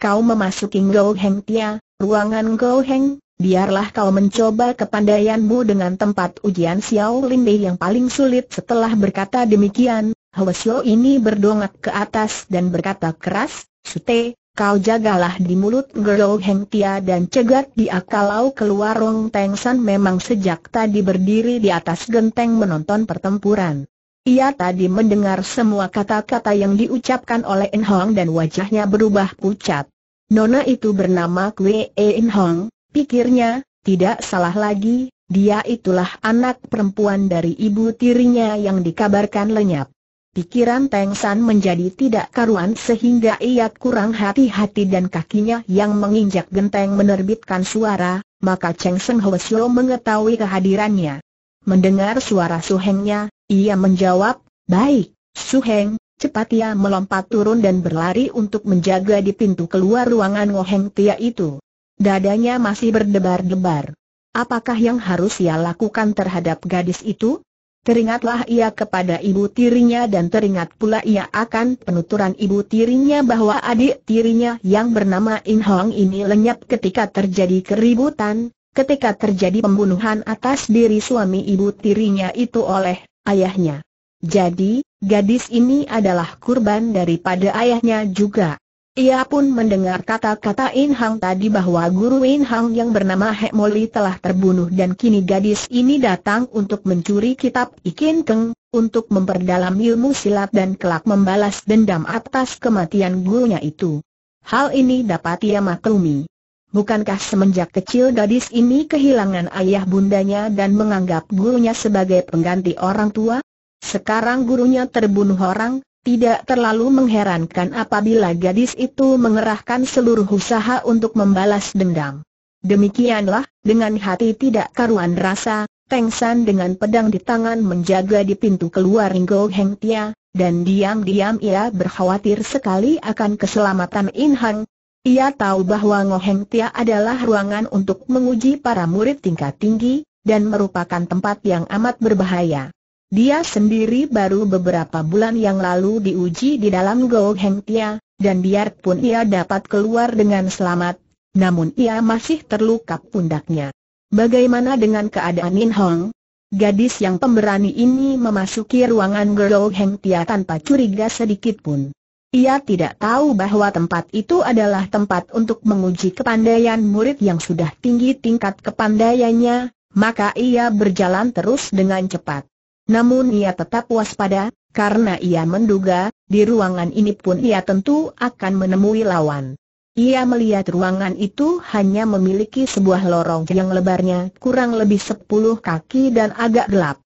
Kau memasuki Ngo Heng Tia, ruangan Ngo Heng, biarlah kau mencoba kepandaianmu dengan tempat ujian Xiao Lim Pei yang paling sulit. Setelah berkata demikian, Hwasyo ini berdongak ke atas dan berkata keras, Sute, kau jagalah di mulut Ngo Heng Tia dan cegat dia kalau keluar. Ong Teng San memang sejak tadi berdiri di atas genteng menonton pertempuran. Ia tadi mendengar semua kata-kata yang diucapkan oleh In Hong dan wajahnya berubah pucat. Nona itu bernama Kwee In Hong, pikirnya, tidak salah lagi, dia itulah anak perempuan dari ibu tirinya yang dikabarkan lenyap. Pikiran Teng San menjadi tidak karuan sehingga ia kurang hati-hati dan kakinya yang menginjak genteng menerbitkan suara, maka Cheng Seng Hwasyo mengetahui kehadirannya. Mendengar suara Su Hengnya, ia menjawab, baik, Su Heng. Cepat ia melompat turun dan berlari untuk menjaga di pintu keluar ruangan Ngo Heng Tia itu. Dadanya masih berdebar-debar. Apakah yang harus ia lakukan terhadap gadis itu? Teringatlah ia kepada ibu tirinya dan teringat pula ia akan penuturan ibu tirinya bahwa adik tirinya yang bernama In Hong ini lenyap ketika terjadi keributan. Ketika terjadi pembunuhan atas diri suami ibu tirinya itu oleh ayahnya. Jadi, gadis ini adalah kurban daripada ayahnya juga. Ia pun mendengar kata-kata In Hong tadi bahwa guru In Hong yang bernama Hek Moli telah terbunuh dan kini gadis ini datang untuk mencuri kitab Ikinkeng, untuk memperdalam ilmu silat dan kelak membalas dendam atas kematian gurunya itu. Hal ini dapat ia maklumi. Bukankah semenjak kecil gadis ini kehilangan ayah bundanya dan menganggap gurunya sebagai pengganti orang tua? Sekarang gurunya terbunuh orang, tidak terlalu mengherankan apabila gadis itu mengerahkan seluruh usaha untuk membalas dendam. Demikianlah, dengan hati tidak karuan rasa, Teng San dengan pedang di tangan menjaga di pintu keluar Ngo Heng Tia, dan diam-diam ia berkhawatir sekali akan keselamatan In Hong. Ia tahu bahwa Ngo Heng Tia adalah ruangan untuk menguji para murid tingkat tinggi, dan merupakan tempat yang amat berbahaya. Dia sendiri baru beberapa bulan yang lalu diuji di dalam Ngo Heng Tia, dan biarpun ia dapat keluar dengan selamat, namun ia masih terluka pundaknya. Bagaimana dengan keadaan In Hong? Gadis yang pemberani ini memasuki ruangan Ngo Heng Tia tanpa curiga sedikit pun. Ia tidak tahu bahwa tempat itu adalah tempat untuk menguji kepandaian murid yang sudah tinggi tingkat kepandaiannya, maka ia berjalan terus dengan cepat. Namun ia tetap waspada, karena ia menduga, di ruangan ini pun ia tentu akan menemui lawan. Ia melihat ruangan itu hanya memiliki sebuah lorong yang lebarnya kurang lebih sepuluh kaki dan agak gelap.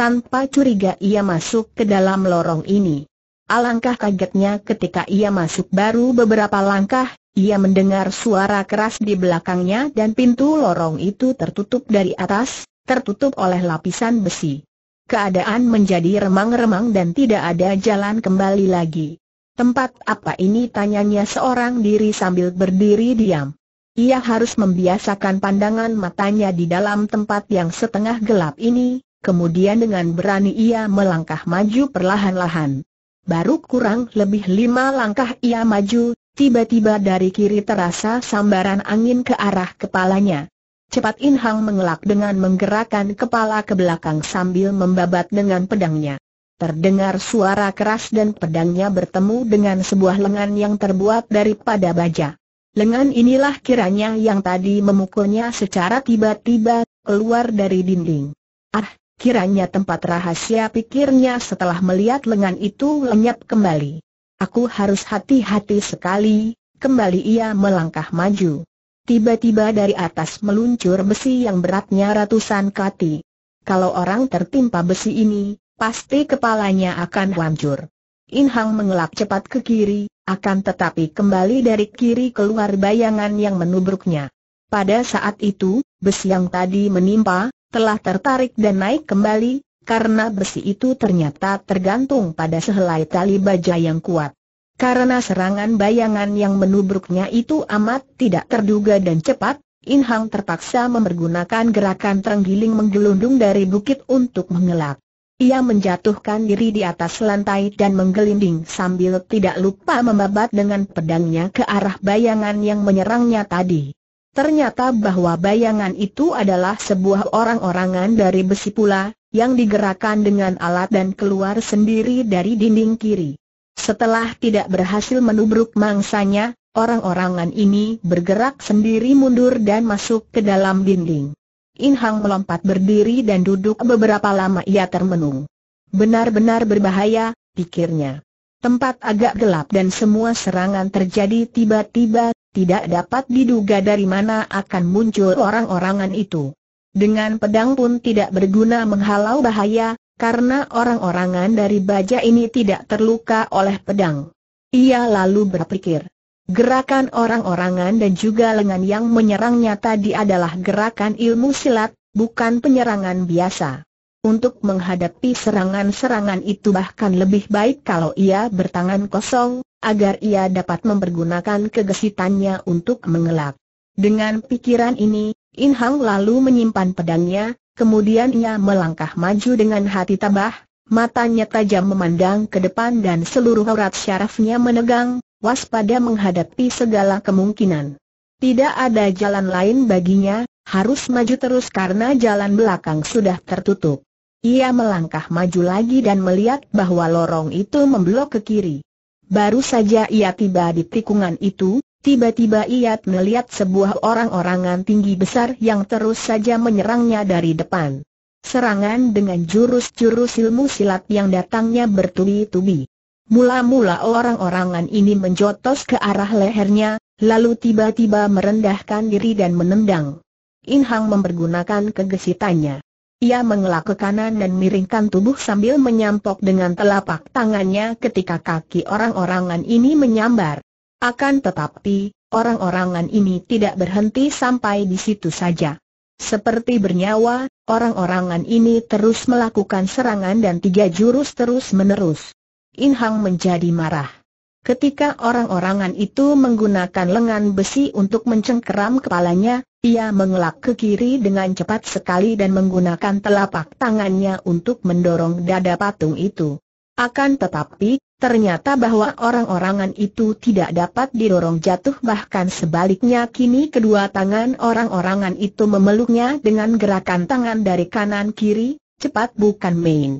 Tanpa curiga ia masuk ke dalam lorong ini. Alangkah kagetnya ketika ia masuk baru beberapa langkah, ia mendengar suara keras di belakangnya dan pintu lorong itu tertutup dari atas, tertutup oleh lapisan besi. Keadaan menjadi remang-remang dan tidak ada jalan kembali lagi. Tempat apa ini? Tanyanya seorang diri sambil berdiri diam. Ia harus membiasakan pandangan matanya di dalam tempat yang setengah gelap ini, kemudian dengan berani ia melangkah maju perlahan-lahan. Baru kurang lebih lima langkah ia maju, tiba-tiba dari kiri terasa sambaran angin ke arah kepalanya. Cepat In Hong mengelak dengan menggerakkan kepala ke belakang sambil membabat dengan pedangnya. Terdengar suara keras dan pedangnya bertemu dengan sebuah lengan yang terbuat daripada baja. Lengan inilah kiranya yang tadi memukulnya secara tiba-tiba, keluar dari dinding. Ah! Kiranya tempat rahasia, pikirnya setelah melihat lengan itu lenyap kembali. Aku harus hati-hati sekali. Kembali ia melangkah maju. Tiba-tiba dari atas meluncur besi yang beratnya ratusan kati. Kalau orang tertimpa besi ini, pasti kepalanya akan hancur. In Hong mengelak cepat ke kiri, akan tetapi kembali dari kiri keluar bayangan yang menubruknya. Pada saat itu, besi yang tadi menimpa telah tertarik dan naik kembali, karena besi itu ternyata tergantung pada sehelai tali baja yang kuat. Karena serangan bayangan yang menubruknya itu amat tidak terduga dan cepat, In Hong terpaksa mempergunakan gerakan terenggiling menggelundung dari bukit untuk mengelak. Ia menjatuhkan diri di atas lantai dan menggelinding sambil tidak lupa membabat dengan pedangnya ke arah bayangan yang menyerangnya tadi. Ternyata bahwa bayangan itu adalah sebuah orang-orangan dari besi pula, yang digerakkan dengan alat dan keluar sendiri dari dinding kiri. Setelah tidak berhasil menubruk mangsanya, orang-orangan ini bergerak sendiri mundur dan masuk ke dalam dinding. In Hong melompat berdiri dan duduk beberapa lama ia termenung. Benar-benar berbahaya, pikirnya. Tempat agak gelap dan semua serangan terjadi tiba-tiba. Tidak dapat diduga dari mana akan muncul orang-orangan itu. Dengan pedang pun tidak berguna menghalau bahaya, karena orang-orangan dari baja ini tidak terluka oleh pedang. Ia lalu berpikir, gerakan orang-orangan dan juga lengan yang menyerangnya tadi adalah gerakan ilmu silat, bukan penyerangan biasa. Untuk menghadapi serangan-serangan itu bahkan lebih baik kalau ia bertangan kosong, agar ia dapat mempergunakan kegesitannya untuk mengelak. Dengan pikiran ini, In Hong lalu menyimpan pedangnya, kemudian ia melangkah maju dengan hati tabah, matanya tajam memandang ke depan dan seluruh urat syarafnya menegang, waspada menghadapi segala kemungkinan. Tidak ada jalan lain baginya, harus maju terus karena jalan belakang sudah tertutup. Ia melangkah maju lagi dan melihat bahwa lorong itu memblok ke kiri. Baru saja ia tiba di tikungan itu, tiba-tiba ia melihat sebuah orang-orangan tinggi besar yang terus saja menyerangnya dari depan. Serangan dengan jurus-jurus ilmu silat yang datangnya bertubi-tubi. Mula-mula orang-orangan ini menjotos ke arah lehernya, lalu tiba-tiba merendahkan diri dan menendang. In Hong mempergunakan kegesitannya. Ia mengelak ke kanan dan miringkan tubuh sambil menyampok dengan telapak tangannya ketika kaki orang-orangan ini menyambar. Akan tetapi, orang-orangan ini tidak berhenti sampai di situ saja. Seperti bernyawa, orang-orangan ini terus melakukan serangan dan tiga jurus terus menerus. In Hong menjadi marah. Ketika orang-orangan itu menggunakan lengan besi untuk mencengkeram kepalanya, ia mengelak ke kiri dengan cepat sekali dan menggunakan telapak tangannya untuk mendorong dada patung itu. Akan tetapi, ternyata bahwa orang-orangan itu tidak dapat didorong jatuh, bahkan sebaliknya kini kedua tangan orang-orangan itu memeluknya dengan gerakan tangan dari kanan kiri, cepat bukan main.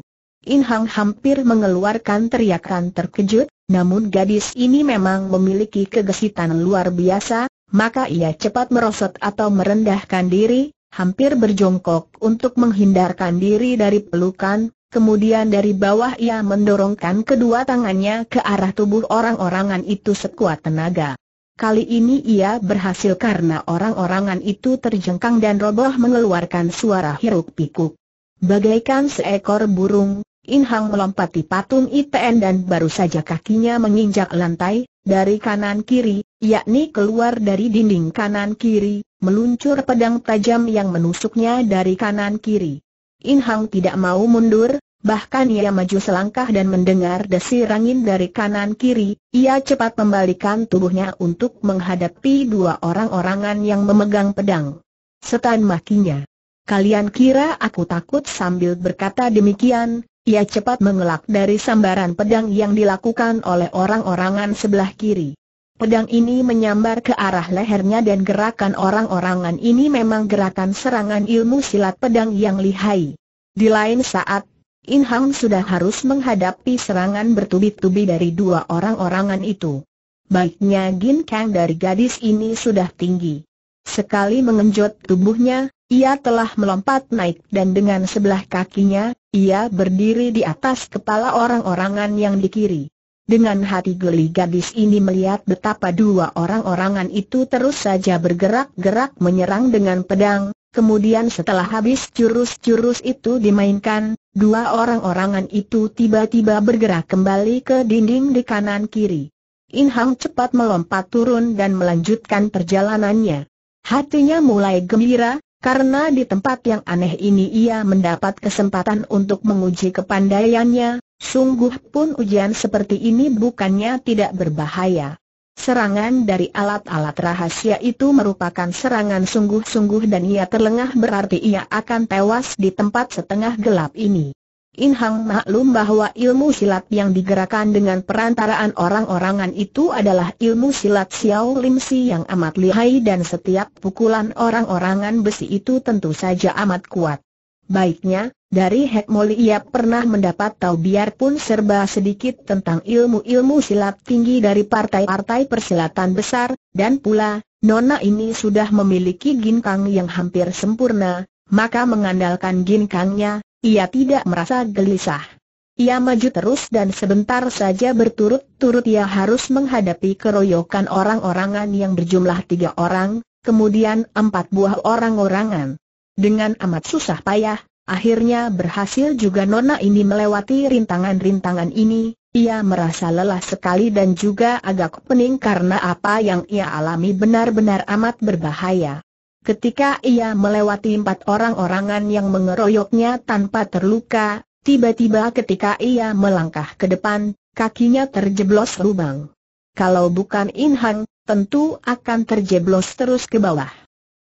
In Hong hampir mengeluarkan teriakan terkejut, namun gadis ini memang memiliki kegesitan luar biasa, maka ia cepat merosot atau merendahkan diri, hampir berjongkok untuk menghindarkan diri dari pelukan, kemudian dari bawah ia mendorongkan kedua tangannya ke arah tubuh orang-orangan itu sekuat tenaga. Kali ini ia berhasil karena orang-orangan itu terjengkang dan roboh mengeluarkan suara hiruk-pikuk. Bagaikan seekor burung, In Hong melompati patung I T N dan baru saja kakinya menginjak lantai, dari kanan kiri, yakni keluar dari dinding kanan kiri, meluncur pedang tajam yang menusuknya dari kanan kiri. In Hong tidak mau mundur, bahkan ia maju selangkah dan mendengar desir angin dari kanan kiri, ia cepat membalikan tubuhnya untuk menghadapi dua orang-orangan yang memegang pedang. Setan makinya. Kalian kira aku takut? Sambil berkata demikian, ia cepat mengelak dari sambaran pedang yang dilakukan oleh orang-orangan sebelah kiri. Pedang ini menyambar ke arah lehernya dan gerakan orang-orangan ini memang gerakan serangan ilmu silat pedang yang lihai. Di lain saat, In Hong sudah harus menghadapi serangan bertubi-tubi dari dua orang-orangan itu. Baiknya ginkang dari gadis ini sudah tinggi. Sekali mengenjot tubuhnya, ia telah melompat naik dan dengan sebelah kakinya, ia berdiri di atas kepala orang-orangan yang di kiri. Dengan hati geli gadis ini melihat betapa dua orang-orangan itu terus saja bergerak-gerak menyerang dengan pedang, kemudian setelah habis jurus-jurus itu dimainkan, dua orang-orangan itu tiba-tiba bergerak kembali ke dinding di kanan kiri. In Hong cepat melompat turun dan melanjutkan perjalanannya. Hatinya mulai gembira, karena di tempat yang aneh ini ia mendapat kesempatan untuk menguji kepandaiannya, sungguh pun ujian seperti ini bukannya tidak berbahaya. Serangan dari alat-alat rahasia itu merupakan serangan sungguh-sungguh dan ia terlengah berarti ia akan tewas di tempat setengah gelap ini. In Hong maklum bahwa ilmu silat yang digerakkan dengan perantaraan orang-orangan itu adalah ilmu silat Xiao Lim Si yang amat lihai dan setiap pukulan orang-orangan besi itu tentu saja amat kuat. Baiknya, dari Hek Moli ia pernah mendapat tahu biarpun serba sedikit tentang ilmu-ilmu silat tinggi dari partai-partai persilatan besar, dan pula, nona ini sudah memiliki ginkang yang hampir sempurna, maka mengandalkan ginkangnya, ia tidak merasa gelisah. Ia maju terus dan sebentar saja berturut-turut ia harus menghadapi keroyokan orang-orangan yang berjumlah tiga orang, kemudian empat buah orang-orangan. Dengan amat susah payah, akhirnya berhasil juga nona ini melewati rintangan-rintangan ini. Ia merasa lelah sekali dan juga agak pening karena apa yang ia alami benar-benar amat berbahaya. Ketika ia melewati empat orang-orangan yang mengeroyoknya tanpa terluka, tiba-tiba ketika ia melangkah ke depan, kakinya terjeblos lubang. Kalau bukan In Hong, tentu akan terjeblos terus ke bawah.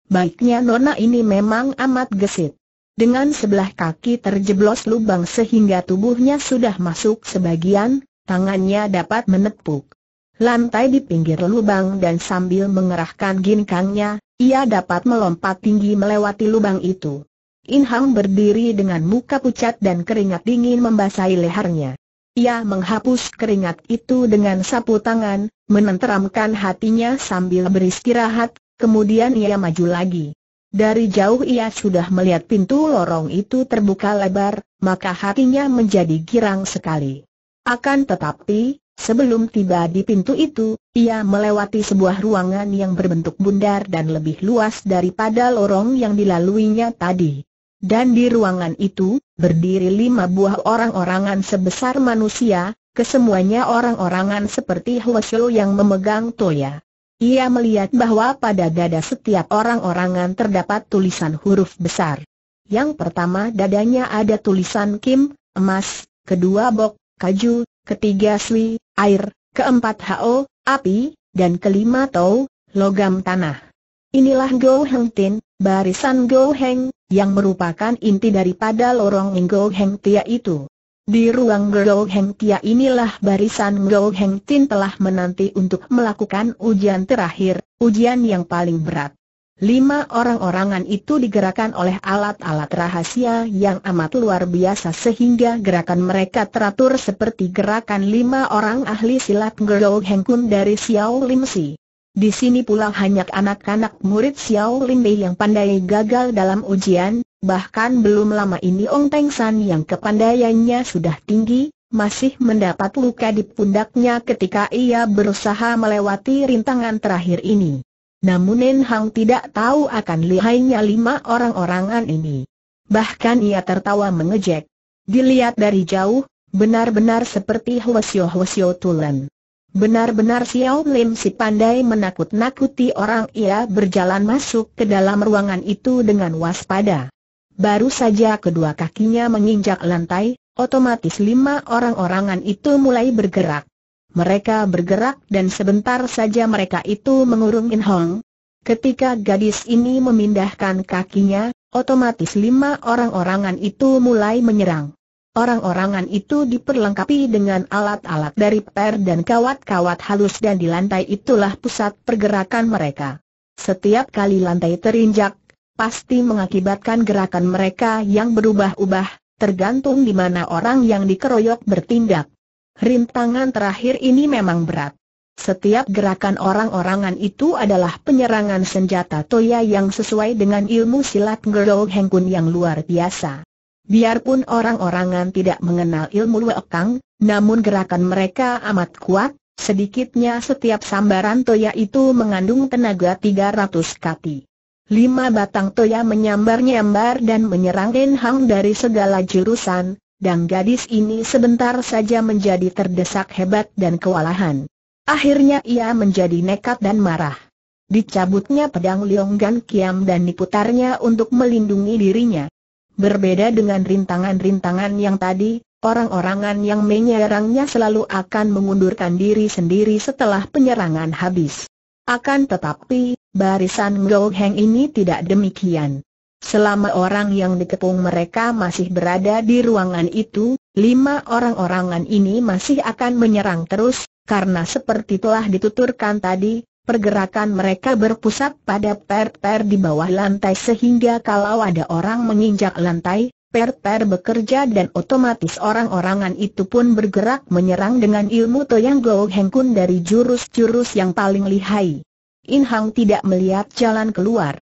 Baiknya nona ini memang amat gesit. Dengan sebelah kaki terjeblos lubang sehingga tubuhnya sudah masuk sebagian, tangannya dapat menepuk lantai di pinggir lubang dan sambil mengerahkan ginkangnya, ia dapat melompat tinggi melewati lubang itu. In Hong berdiri dengan muka pucat dan keringat dingin membasahi lehernya. Ia menghapus keringat itu dengan sapu tangan, menenteramkan hatinya sambil beristirahat, kemudian ia maju lagi. Dari jauh ia sudah melihat pintu lorong itu terbuka lebar, maka hatinya menjadi girang sekali. Akan tetapi, sebelum tiba di pintu itu, ia melewati sebuah ruangan yang berbentuk bundar dan lebih luas daripada lorong yang dilaluinya tadi. Dan di ruangan itu, berdiri lima buah orang-orangan sebesar manusia, kesemuanya orang-orangan seperti Hwasyo yang memegang toya. Ia melihat bahwa pada dada setiap orang-orangan terdapat tulisan huruf besar. Yang pertama dadanya ada tulisan Kim, emas, kedua Bok, kaju, ketiga sui, air, keempat hao, api, dan kelima tau, logam tanah. Inilah Ngo Heng Tin, barisan Ngo Heng, yang merupakan inti daripada lorong Ngo Heng Tia itu. Di ruang Ngo Heng Tia inilah barisan Ngo Heng Tin telah menanti untuk melakukan ujian terakhir, ujian yang paling berat. Lima orang-orangan itu digerakkan oleh alat-alat rahasia yang amat luar biasa sehingga gerakan mereka teratur seperti gerakan lima orang ahli silat Ngo Heng Kun dari Xiao Lim Si. Di sini pula hanya anak-anak murid Xiao Lim Pei yang pandai gagal dalam ujian, bahkan belum lama ini Ong Teng San yang kepandaiannya sudah tinggi, masih mendapat luka di pundaknya ketika ia berusaha melewati rintangan terakhir ini. Namun In Hong tidak tahu akan lihainya lima orang-orangan ini. Bahkan ia tertawa mengejek. Dilihat dari jauh, benar-benar seperti Hwasyo-Hwasyo Tulen. Benar-benar Xiao Lim Si pandai menakut-nakuti orang. Ia berjalan masuk ke dalam ruangan itu dengan waspada. Baru saja kedua kakinya menginjak lantai, otomatis lima orang-orangan itu mulai bergerak. Mereka bergerak dan sebentar saja mereka itu mengurung In Hong. Ketika gadis ini memindahkan kakinya, otomatis lima orang-orangan itu mulai menyerang. Orang-orangan itu diperlengkapi dengan alat-alat dari per dan kawat-kawat halus dan di lantai itulah pusat pergerakan mereka. Setiap kali lantai terinjak, pasti mengakibatkan gerakan mereka yang berubah-ubah, tergantung di mana orang yang dikeroyok bertindak. Rintangan terakhir ini memang berat. Setiap gerakan orang-orangan itu adalah penyerangan senjata toya yang sesuai dengan ilmu silat Ngo Heng Kun yang luar biasa. Biarpun orang-orangan tidak mengenal ilmu wekang, namun gerakan mereka amat kuat, sedikitnya setiap sambaran toya itu mengandung tenaga tiga ratus kati. Lima batang toya menyambar-nyambar dan menyerang In Hong dari segala jurusan. Dan gadis ini sebentar saja menjadi terdesak hebat dan kewalahan. Akhirnya ia menjadi nekat dan marah. Dicabutnya pedang Lionggan Kiam dan diputarnya untuk melindungi dirinya. Berbeda dengan rintangan-rintangan yang tadi, orang-orangan yang menyerangnya selalu akan mengundurkan diri sendiri setelah penyerangan habis. Akan tetapi, barisan Ngo Heng ini tidak demikian. Selama orang yang dikepung mereka masih berada di ruangan itu, lima orang-orangan ini masih akan menyerang terus, karena seperti telah dituturkan tadi, pergerakan mereka berpusat pada per-per di bawah lantai sehingga kalau ada orang menginjak lantai, per-per bekerja dan otomatis orang-orangan itu pun bergerak menyerang dengan ilmu Toyang Ngo Heng Kun dari jurus-jurus yang paling lihai. In Hong tidak melihat jalan keluar.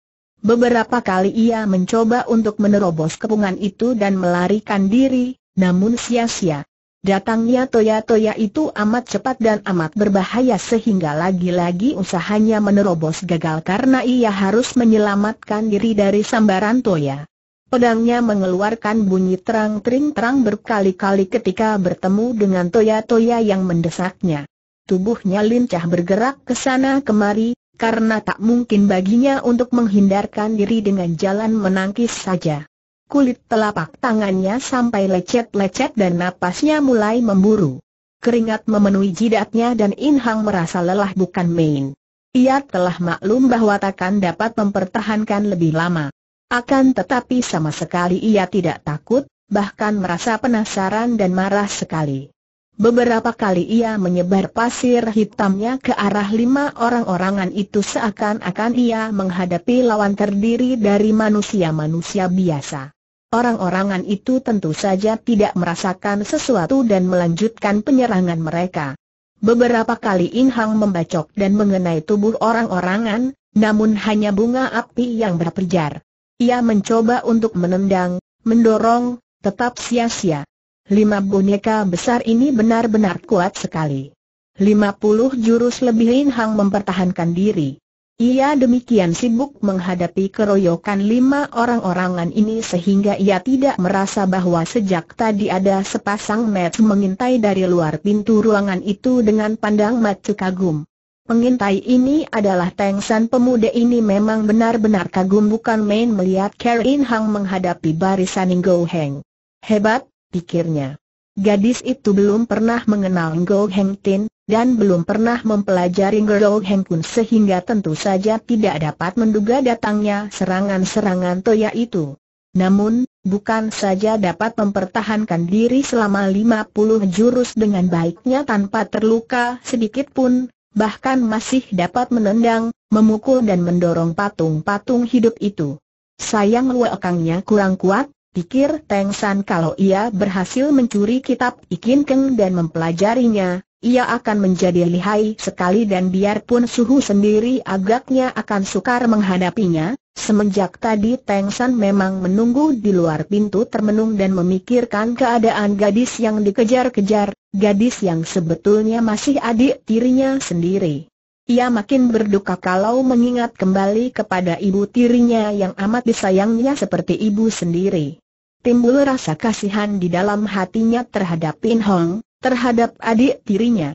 Beberapa kali ia mencoba untuk menerobos kepungan itu dan melarikan diri, namun sia-sia. Datangnya toya-toya itu amat cepat dan amat berbahaya sehingga lagi-lagi usahanya menerobos gagal karena ia harus menyelamatkan diri dari sambaran toya. Pedangnya mengeluarkan bunyi terang-terang berkali-kali ketika bertemu dengan toya-toya yang mendesaknya. Tubuhnya lincah bergerak ke sana kemari. Karena tak mungkin baginya untuk menghindarkan diri dengan jalan menangkis saja. Kulit telapak tangannya sampai lecet-lecet dan napasnya mulai memburu. Keringat memenuhi jidatnya dan In Hong merasa lelah bukan main. Ia telah maklum bahwa takkan dapat mempertahankan lebih lama. Akan tetapi sama sekali ia tidak takut, bahkan merasa penasaran dan marah sekali. Beberapa kali ia menyebar pasir hitamnya ke arah lima orang-orangan itu seakan-akan ia menghadapi lawan terdiri dari manusia-manusia biasa. Orang-orangan itu tentu saja tidak merasakan sesuatu dan melanjutkan penyerangan mereka. Beberapa kali In Hong membacok dan mengenai tubuh orang-orangan, namun hanya bunga api yang berpijar. Ia mencoba untuk menendang, mendorong, tetap sia-sia. Lima boneka besar ini benar-benar kuat sekali. lima puluh jurus lebih In Hong mempertahankan diri. Ia demikian sibuk menghadapi keroyokan lima orang-orangan ini sehingga ia tidak merasa bahwa sejak tadi ada sepasang mata mengintai dari luar pintu ruangan itu dengan pandang mata kagum. Pengintai ini adalah Teng San. Pemuda ini memang benar-benar kagum bukan main melihat cara In Hong menghadapi barisan Ngo Heng. Hebat, pikirnya. Gadis itu belum pernah mengenal Ngo Heng Tin, dan belum pernah mempelajari Ngo Heng Kun sehingga tentu saja tidak dapat menduga datangnya serangan-serangan toya itu. Namun, bukan saja dapat mempertahankan diri selama lima puluh jurus dengan baiknya tanpa terluka sedikit pun, bahkan masih dapat menendang, memukul dan mendorong patung-patung hidup itu. Sayang luakangnya kurang kuat, pikir Teng San. Kalau ia berhasil mencuri kitab Ikinkeng dan mempelajarinya, ia akan menjadi lihai sekali dan biarpun suhu sendiri agaknya akan sukar menghadapinya. Semenjak tadi Teng San memang menunggu di luar pintu termenung dan memikirkan keadaan gadis yang dikejar-kejar, gadis yang sebetulnya masih adik tirinya sendiri. Ia makin berduka kalau mengingat kembali kepada ibu tirinya yang amat disayangnya seperti ibu sendiri. Timbul rasa kasihan di dalam hatinya terhadap In Hong, terhadap adik tirinya.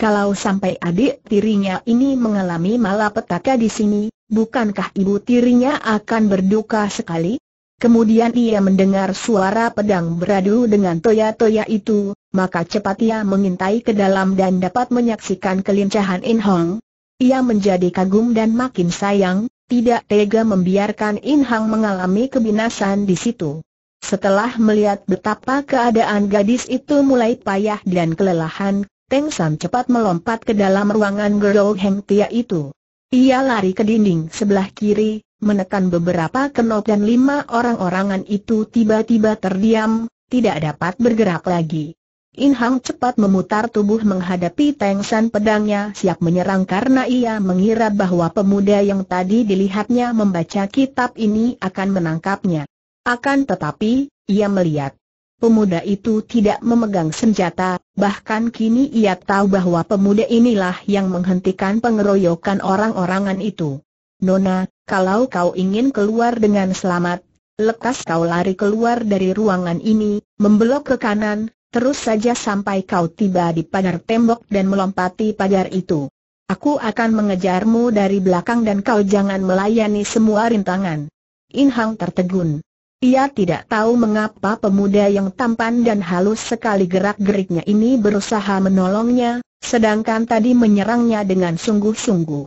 Kalau sampai adik tirinya ini mengalami malapetaka di sini, bukankah ibu tirinya akan berduka sekali? Kemudian ia mendengar suara pedang beradu dengan toya-toya itu, maka cepat ia mengintai ke dalam dan dapat menyaksikan kelincahan In Hong. Ia menjadi kagum dan makin sayang, tidak tega membiarkan In Hong mengalami kebinasan di situ. Setelah melihat betapa keadaan gadis itu mulai payah dan kelelahan, Teng San cepat melompat ke dalam ruangan Ngo Heng Tia itu. Ia lari ke dinding sebelah kiri, menekan beberapa kenop dan lima orang-orangan itu tiba-tiba terdiam, tidak dapat bergerak lagi. In Hong cepat memutar tubuh menghadapi Teng San, pedangnya siap menyerang karena ia mengira bahwa pemuda yang tadi dilihatnya membaca kitab ini akan menangkapnya. Akan tetapi, ia melihat pemuda itu tidak memegang senjata, bahkan kini ia tahu bahwa pemuda inilah yang menghentikan pengeroyokan orang-orangan itu. "Nona, kalau kau ingin keluar dengan selamat, lekas kau lari keluar dari ruangan ini, membelok ke kanan, terus saja sampai kau tiba di pagar tembok dan melompati pagar itu. Aku akan mengejarmu dari belakang dan kau jangan melayani semua rintangan." In Hong tertegun. Ia tidak tahu mengapa pemuda yang tampan dan halus sekali gerak-geriknya ini berusaha menolongnya, sedangkan tadi menyerangnya dengan sungguh-sungguh.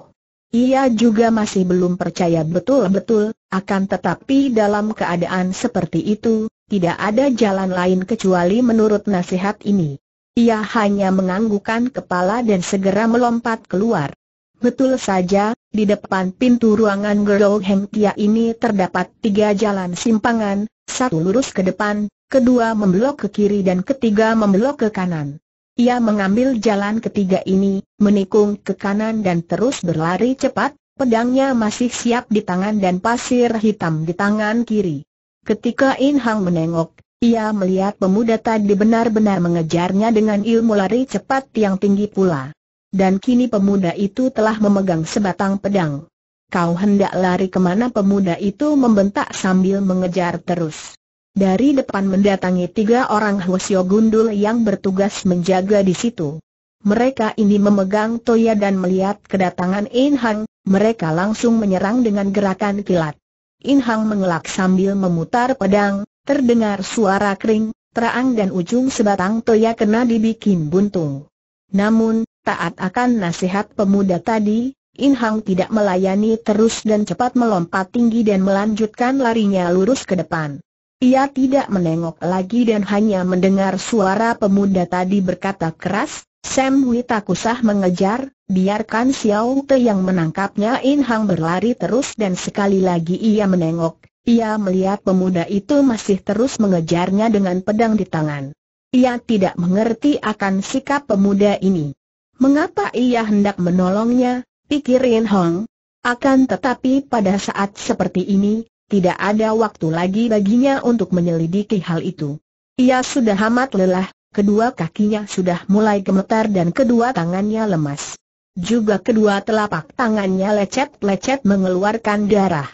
Ia juga masih belum percaya betul-betul, akan tetapi dalam keadaan seperti itu, tidak ada jalan lain kecuali menurut nasihat ini. Ia hanya menganggukkan kepala dan segera melompat keluar. Betul saja, di depan pintu ruangan Ngo Heng Tia ini terdapat tiga jalan simpangan, satu lurus ke depan, kedua membelok ke kiri dan ketiga membelok ke kanan. Ia mengambil jalan ketiga ini, menikung ke kanan dan terus berlari cepat, pedangnya masih siap di tangan dan pasir hitam di tangan kiri. Ketika In Hong menengok, ia melihat pemuda tadi benar-benar mengejarnya dengan ilmu lari cepat yang tinggi pula. Dan kini pemuda itu telah memegang sebatang pedang. "Kau hendak lari kemana?" pemuda itu membentak sambil mengejar terus. Dari depan mendatangi tiga orang Hwasyo gundul yang bertugas menjaga di situ. Mereka ini memegang toya dan melihat kedatangan In Hong, mereka langsung menyerang dengan gerakan kilat. In Hong mengelak sambil memutar pedang, terdengar suara kering, terang dan ujung sebatang toya kena dibikin buntung. Namun, taat akan nasihat pemuda tadi, In Hong tidak melayani terus dan cepat melompat tinggi dan melanjutkan larinya lurus ke depan. Ia tidak menengok lagi dan hanya mendengar suara pemuda tadi berkata keras, "Sam Wita kusah mengejar, biarkan Xiao Te yang menangkapnya." In Hong berlari terus dan sekali lagi ia menengok, ia melihat pemuda itu masih terus mengejarnya dengan pedang di tangan. Ia tidak mengerti akan sikap pemuda ini. Mengapa ia hendak menolongnya, pikir In Hong. Akan tetapi pada saat seperti ini, tidak ada waktu lagi baginya untuk menyelidiki hal itu. Ia sudah amat lelah, kedua kakinya sudah mulai gemetar dan kedua tangannya lemas. Juga kedua telapak tangannya lecet-lecet mengeluarkan darah.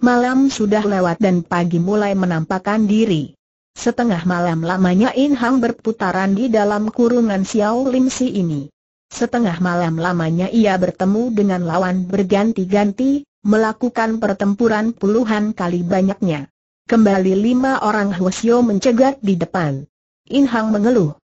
Malam sudah lewat dan pagi mulai menampakkan diri. Setengah malam lamanya In Hong berputaran di dalam kurungan Xiao Lim Si ini. Setengah malam lamanya ia bertemu dengan lawan berganti-ganti, melakukan pertempuran puluhan kali banyaknya. Kembali lima orang Hwasyo mencegat di depan. In Hong mengeluh.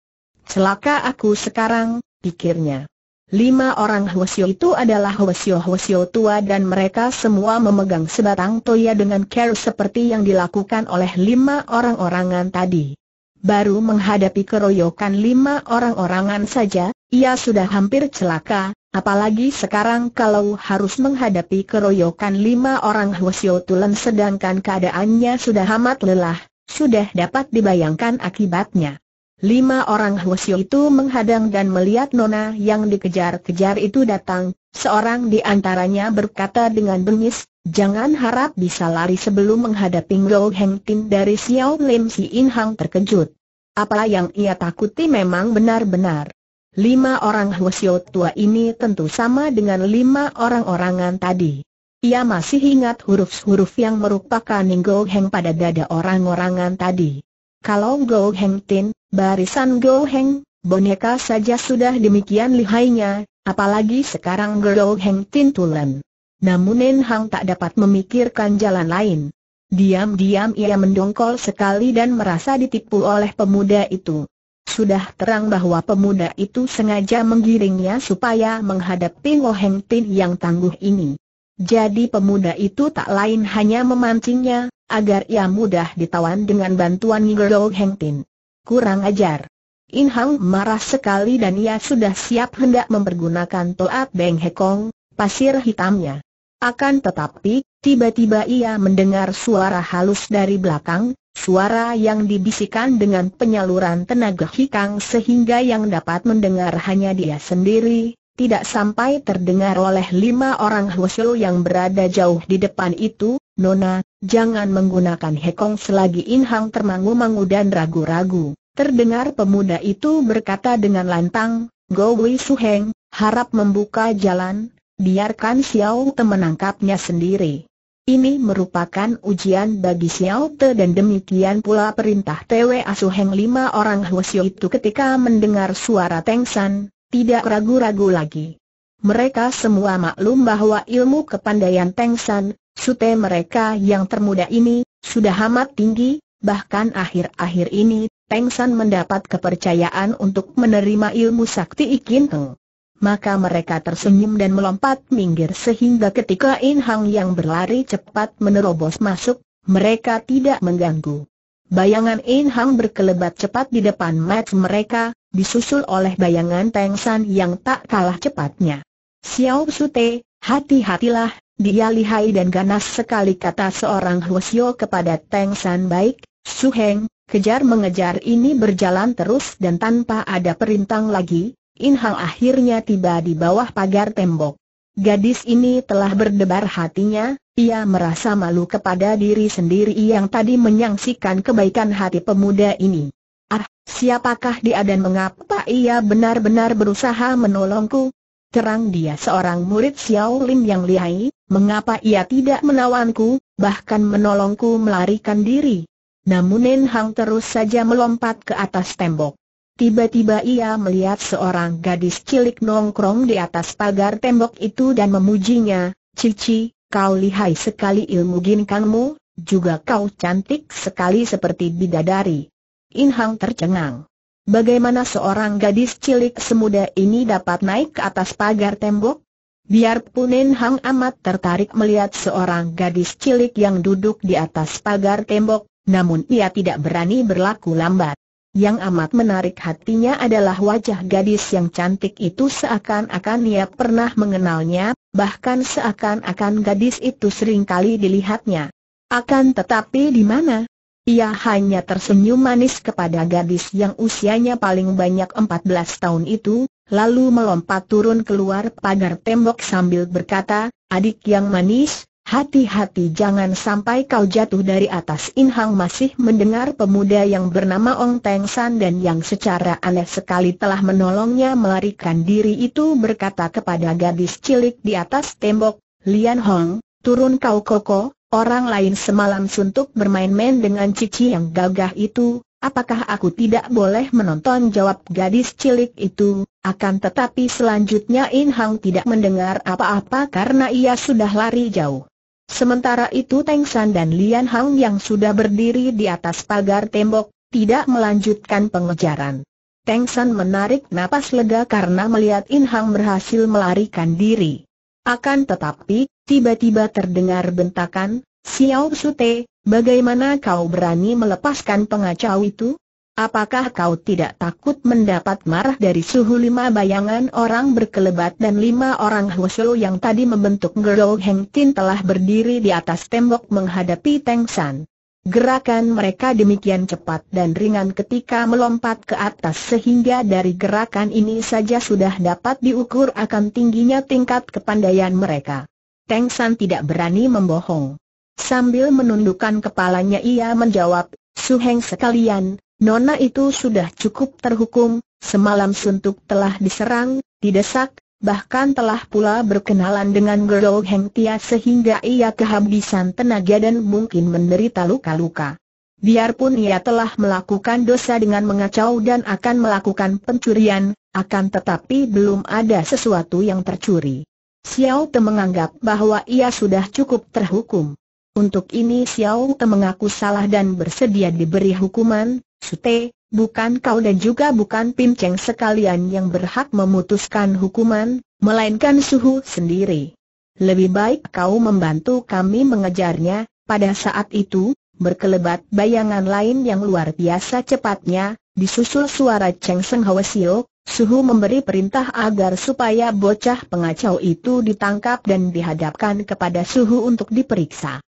Celaka aku sekarang, pikirnya. Lima orang Hwasyo itu adalah Hwasyo-Hwasyo tua dan mereka semua memegang sebatang toya dengan care seperti yang dilakukan oleh lima orang-orangan tadi. Baru menghadapi keroyokan lima orang-orangan saja, ia sudah hampir celaka, apalagi sekarang kalau harus menghadapi keroyokan lima orang Hwasyo tulen sedangkan keadaannya sudah amat lelah, sudah dapat dibayangkan akibatnya. Lima orang Hwasyo itu menghadang dan melihat nona yang dikejar-kejar itu datang, seorang di antaranya berkata dengan bengis, "Jangan harap bisa lari." Sebelum menghadapi Ngo Heng Tin dari Xiao Lim Si, In Hong terkejut. Apa yang ia takuti memang benar-benar. Lima orang Hwasyo tua ini tentu sama dengan lima orang-orangan tadi. Ia masih ingat huruf-huruf yang merupakan Ngo Heng pada dada orang-orangan tadi. Kalau Ngo Heng Tin, barisan Ngo Heng, boneka saja sudah demikian lihainya, apalagi sekarang Ngo Heng Tin tulen. Namun In Hong tak dapat memikirkan jalan lain. Diam-diam ia mendongkol sekali dan merasa ditipu oleh pemuda itu. Sudah terang bahwa pemuda itu sengaja menggiringnya supaya menghadapi Ngo Heng Tin yang tangguh ini. Jadi pemuda itu tak lain hanya memancingnya, agar ia mudah ditawan dengan bantuan Ngo Heng Tin. Kurang ajar. In Hong marah sekali dan ia sudah siap hendak mempergunakan Toat Deng Hekong, pasir hitamnya. Akan tetapi, tiba-tiba ia mendengar suara halus dari belakang, suara yang dibisikkan dengan penyaluran tenaga hikang sehingga yang dapat mendengar hanya dia sendiri, tidak sampai terdengar oleh lima orang Hwasyo yang berada jauh di depan itu. "Nona, jangan menggunakan Hekong." Selagi In Hong termangu-mangu dan ragu-ragu, terdengar pemuda itu berkata dengan lantang, "Go Wei Su Heng, harap membuka jalan. Biarkan Xiao Te menangkapnya sendiri." Ini merupakan ujian bagi Xiao Te dan demikian pula perintah T W Su Heng. Lima orang Hwasyo itu ketika mendengar suara Teng San, tidak ragu-ragu lagi. Mereka semua maklum bahwa ilmu kepandaian Teng San, sute mereka yang termuda ini, sudah amat tinggi. Bahkan akhir-akhir ini, Teng San mendapat kepercayaan untuk menerima ilmu sakti Ikinkeng. Maka mereka tersenyum dan melompat minggir sehingga ketika In Hong yang berlari cepat menerobos masuk, mereka tidak mengganggu. Bayangan In Hong berkelebat cepat di depan mata mereka, disusul oleh bayangan Teng San yang tak kalah cepatnya. "Xiao Sute, hati-hatilah, dia lihai dan ganas sekali," kata seorang Hwasyo kepada Teng San. "Baik, Su Heng, kejar." Mengejar ini berjalan terus dan tanpa ada perintang lagi, In Hong akhirnya tiba di bawah pagar tembok. Gadis ini telah berdebar hatinya, ia merasa malu kepada diri sendiri yang tadi menyaksikan kebaikan hati pemuda ini. "Ah, siapakah dia dan mengapa ia benar-benar berusaha menolongku? Terang dia seorang murid Xiao Lim yang lihai, mengapa ia tidak menawanku, bahkan menolongku melarikan diri?" Namun In Hong terus saja melompat ke atas tembok. Tiba-tiba ia melihat seorang gadis cilik nongkrong di atas pagar tembok itu dan memujinya. "Cici, kau lihai sekali ilmu ginkangmu, juga kau cantik sekali seperti bidadari." In Hong tercengang. Bagaimana seorang gadis cilik semuda ini dapat naik ke atas pagar tembok? Biarpun In Hong amat tertarik melihat seorang gadis cilik yang duduk di atas pagar tembok, namun ia tidak berani berlaku lambat. Yang amat menarik hatinya adalah wajah gadis yang cantik itu, seakan-akan ia pernah mengenalnya, bahkan seakan-akan gadis itu seringkali dilihatnya. Akan tetapi di mana? Ia hanya tersenyum manis kepada gadis yang usianya paling banyak empat belas tahun itu, lalu melompat turun keluar pagar tembok sambil berkata, "Adik yang manis, hati-hati jangan sampai kau jatuh dari atas." In Hong masih mendengar pemuda yang bernama Ong Teng San dan yang secara aneh sekali telah menolongnya melarikan diri itu berkata kepada gadis cilik di atas tembok, "Lian Hong, turun kau koko, orang lain semalam suntuk bermain-main dengan cici yang gagah itu, apakah aku tidak boleh menonton?" Jawab gadis cilik itu. Akan tetapi selanjutnya In Hong tidak mendengar apa-apa karena ia sudah lari jauh. Sementara itu Teng San dan Lian Hong yang sudah berdiri di atas pagar tembok, tidak melanjutkan pengejaran. Teng San menarik napas lega karena melihat In Hong berhasil melarikan diri. Akan tetapi, tiba-tiba terdengar bentakan, "Xiao Sute, bagaimana kau berani melepaskan pengacau itu? Apakah kau tidak takut mendapat marah dari suhu lima bayangan orang berkelebat?" Dan lima orang Hwasyo yang tadi membentuk Ngo Heng Tin telah berdiri di atas tembok menghadapi Teng San. Gerakan mereka demikian cepat dan ringan ketika melompat ke atas sehingga dari gerakan ini saja sudah dapat diukur akan tingginya tingkat kepandaian mereka. Teng San tidak berani membohong. Sambil menundukkan kepalanya ia menjawab, "Su Heng sekalian, nona itu sudah cukup terhukum, semalam suntuk telah diserang, didesak, bahkan telah pula berkenalan dengan Ngo Heng Tia sehingga ia kehabisan tenaga dan mungkin menderita luka-luka. Biarpun ia telah melakukan dosa dengan mengacau dan akan melakukan pencurian, akan tetapi belum ada sesuatu yang tercuri. Xiao Te menganggap bahwa ia sudah cukup terhukum. Untuk ini Xiao Te mengaku salah dan bersedia diberi hukuman. Sute, bukan kau dan juga bukan Pinceng sekalian yang berhak memutuskan hukuman, melainkan Suhu sendiri. Lebih baik kau membantu kami mengejarnya." Pada saat itu, berkelebat bayangan lain yang luar biasa cepatnya, disusul suara Cheng Seng Hwasyo. Suhu memberi perintah agar supaya bocah pengacau itu ditangkap dan dihadapkan kepada Suhu untuk diperiksa.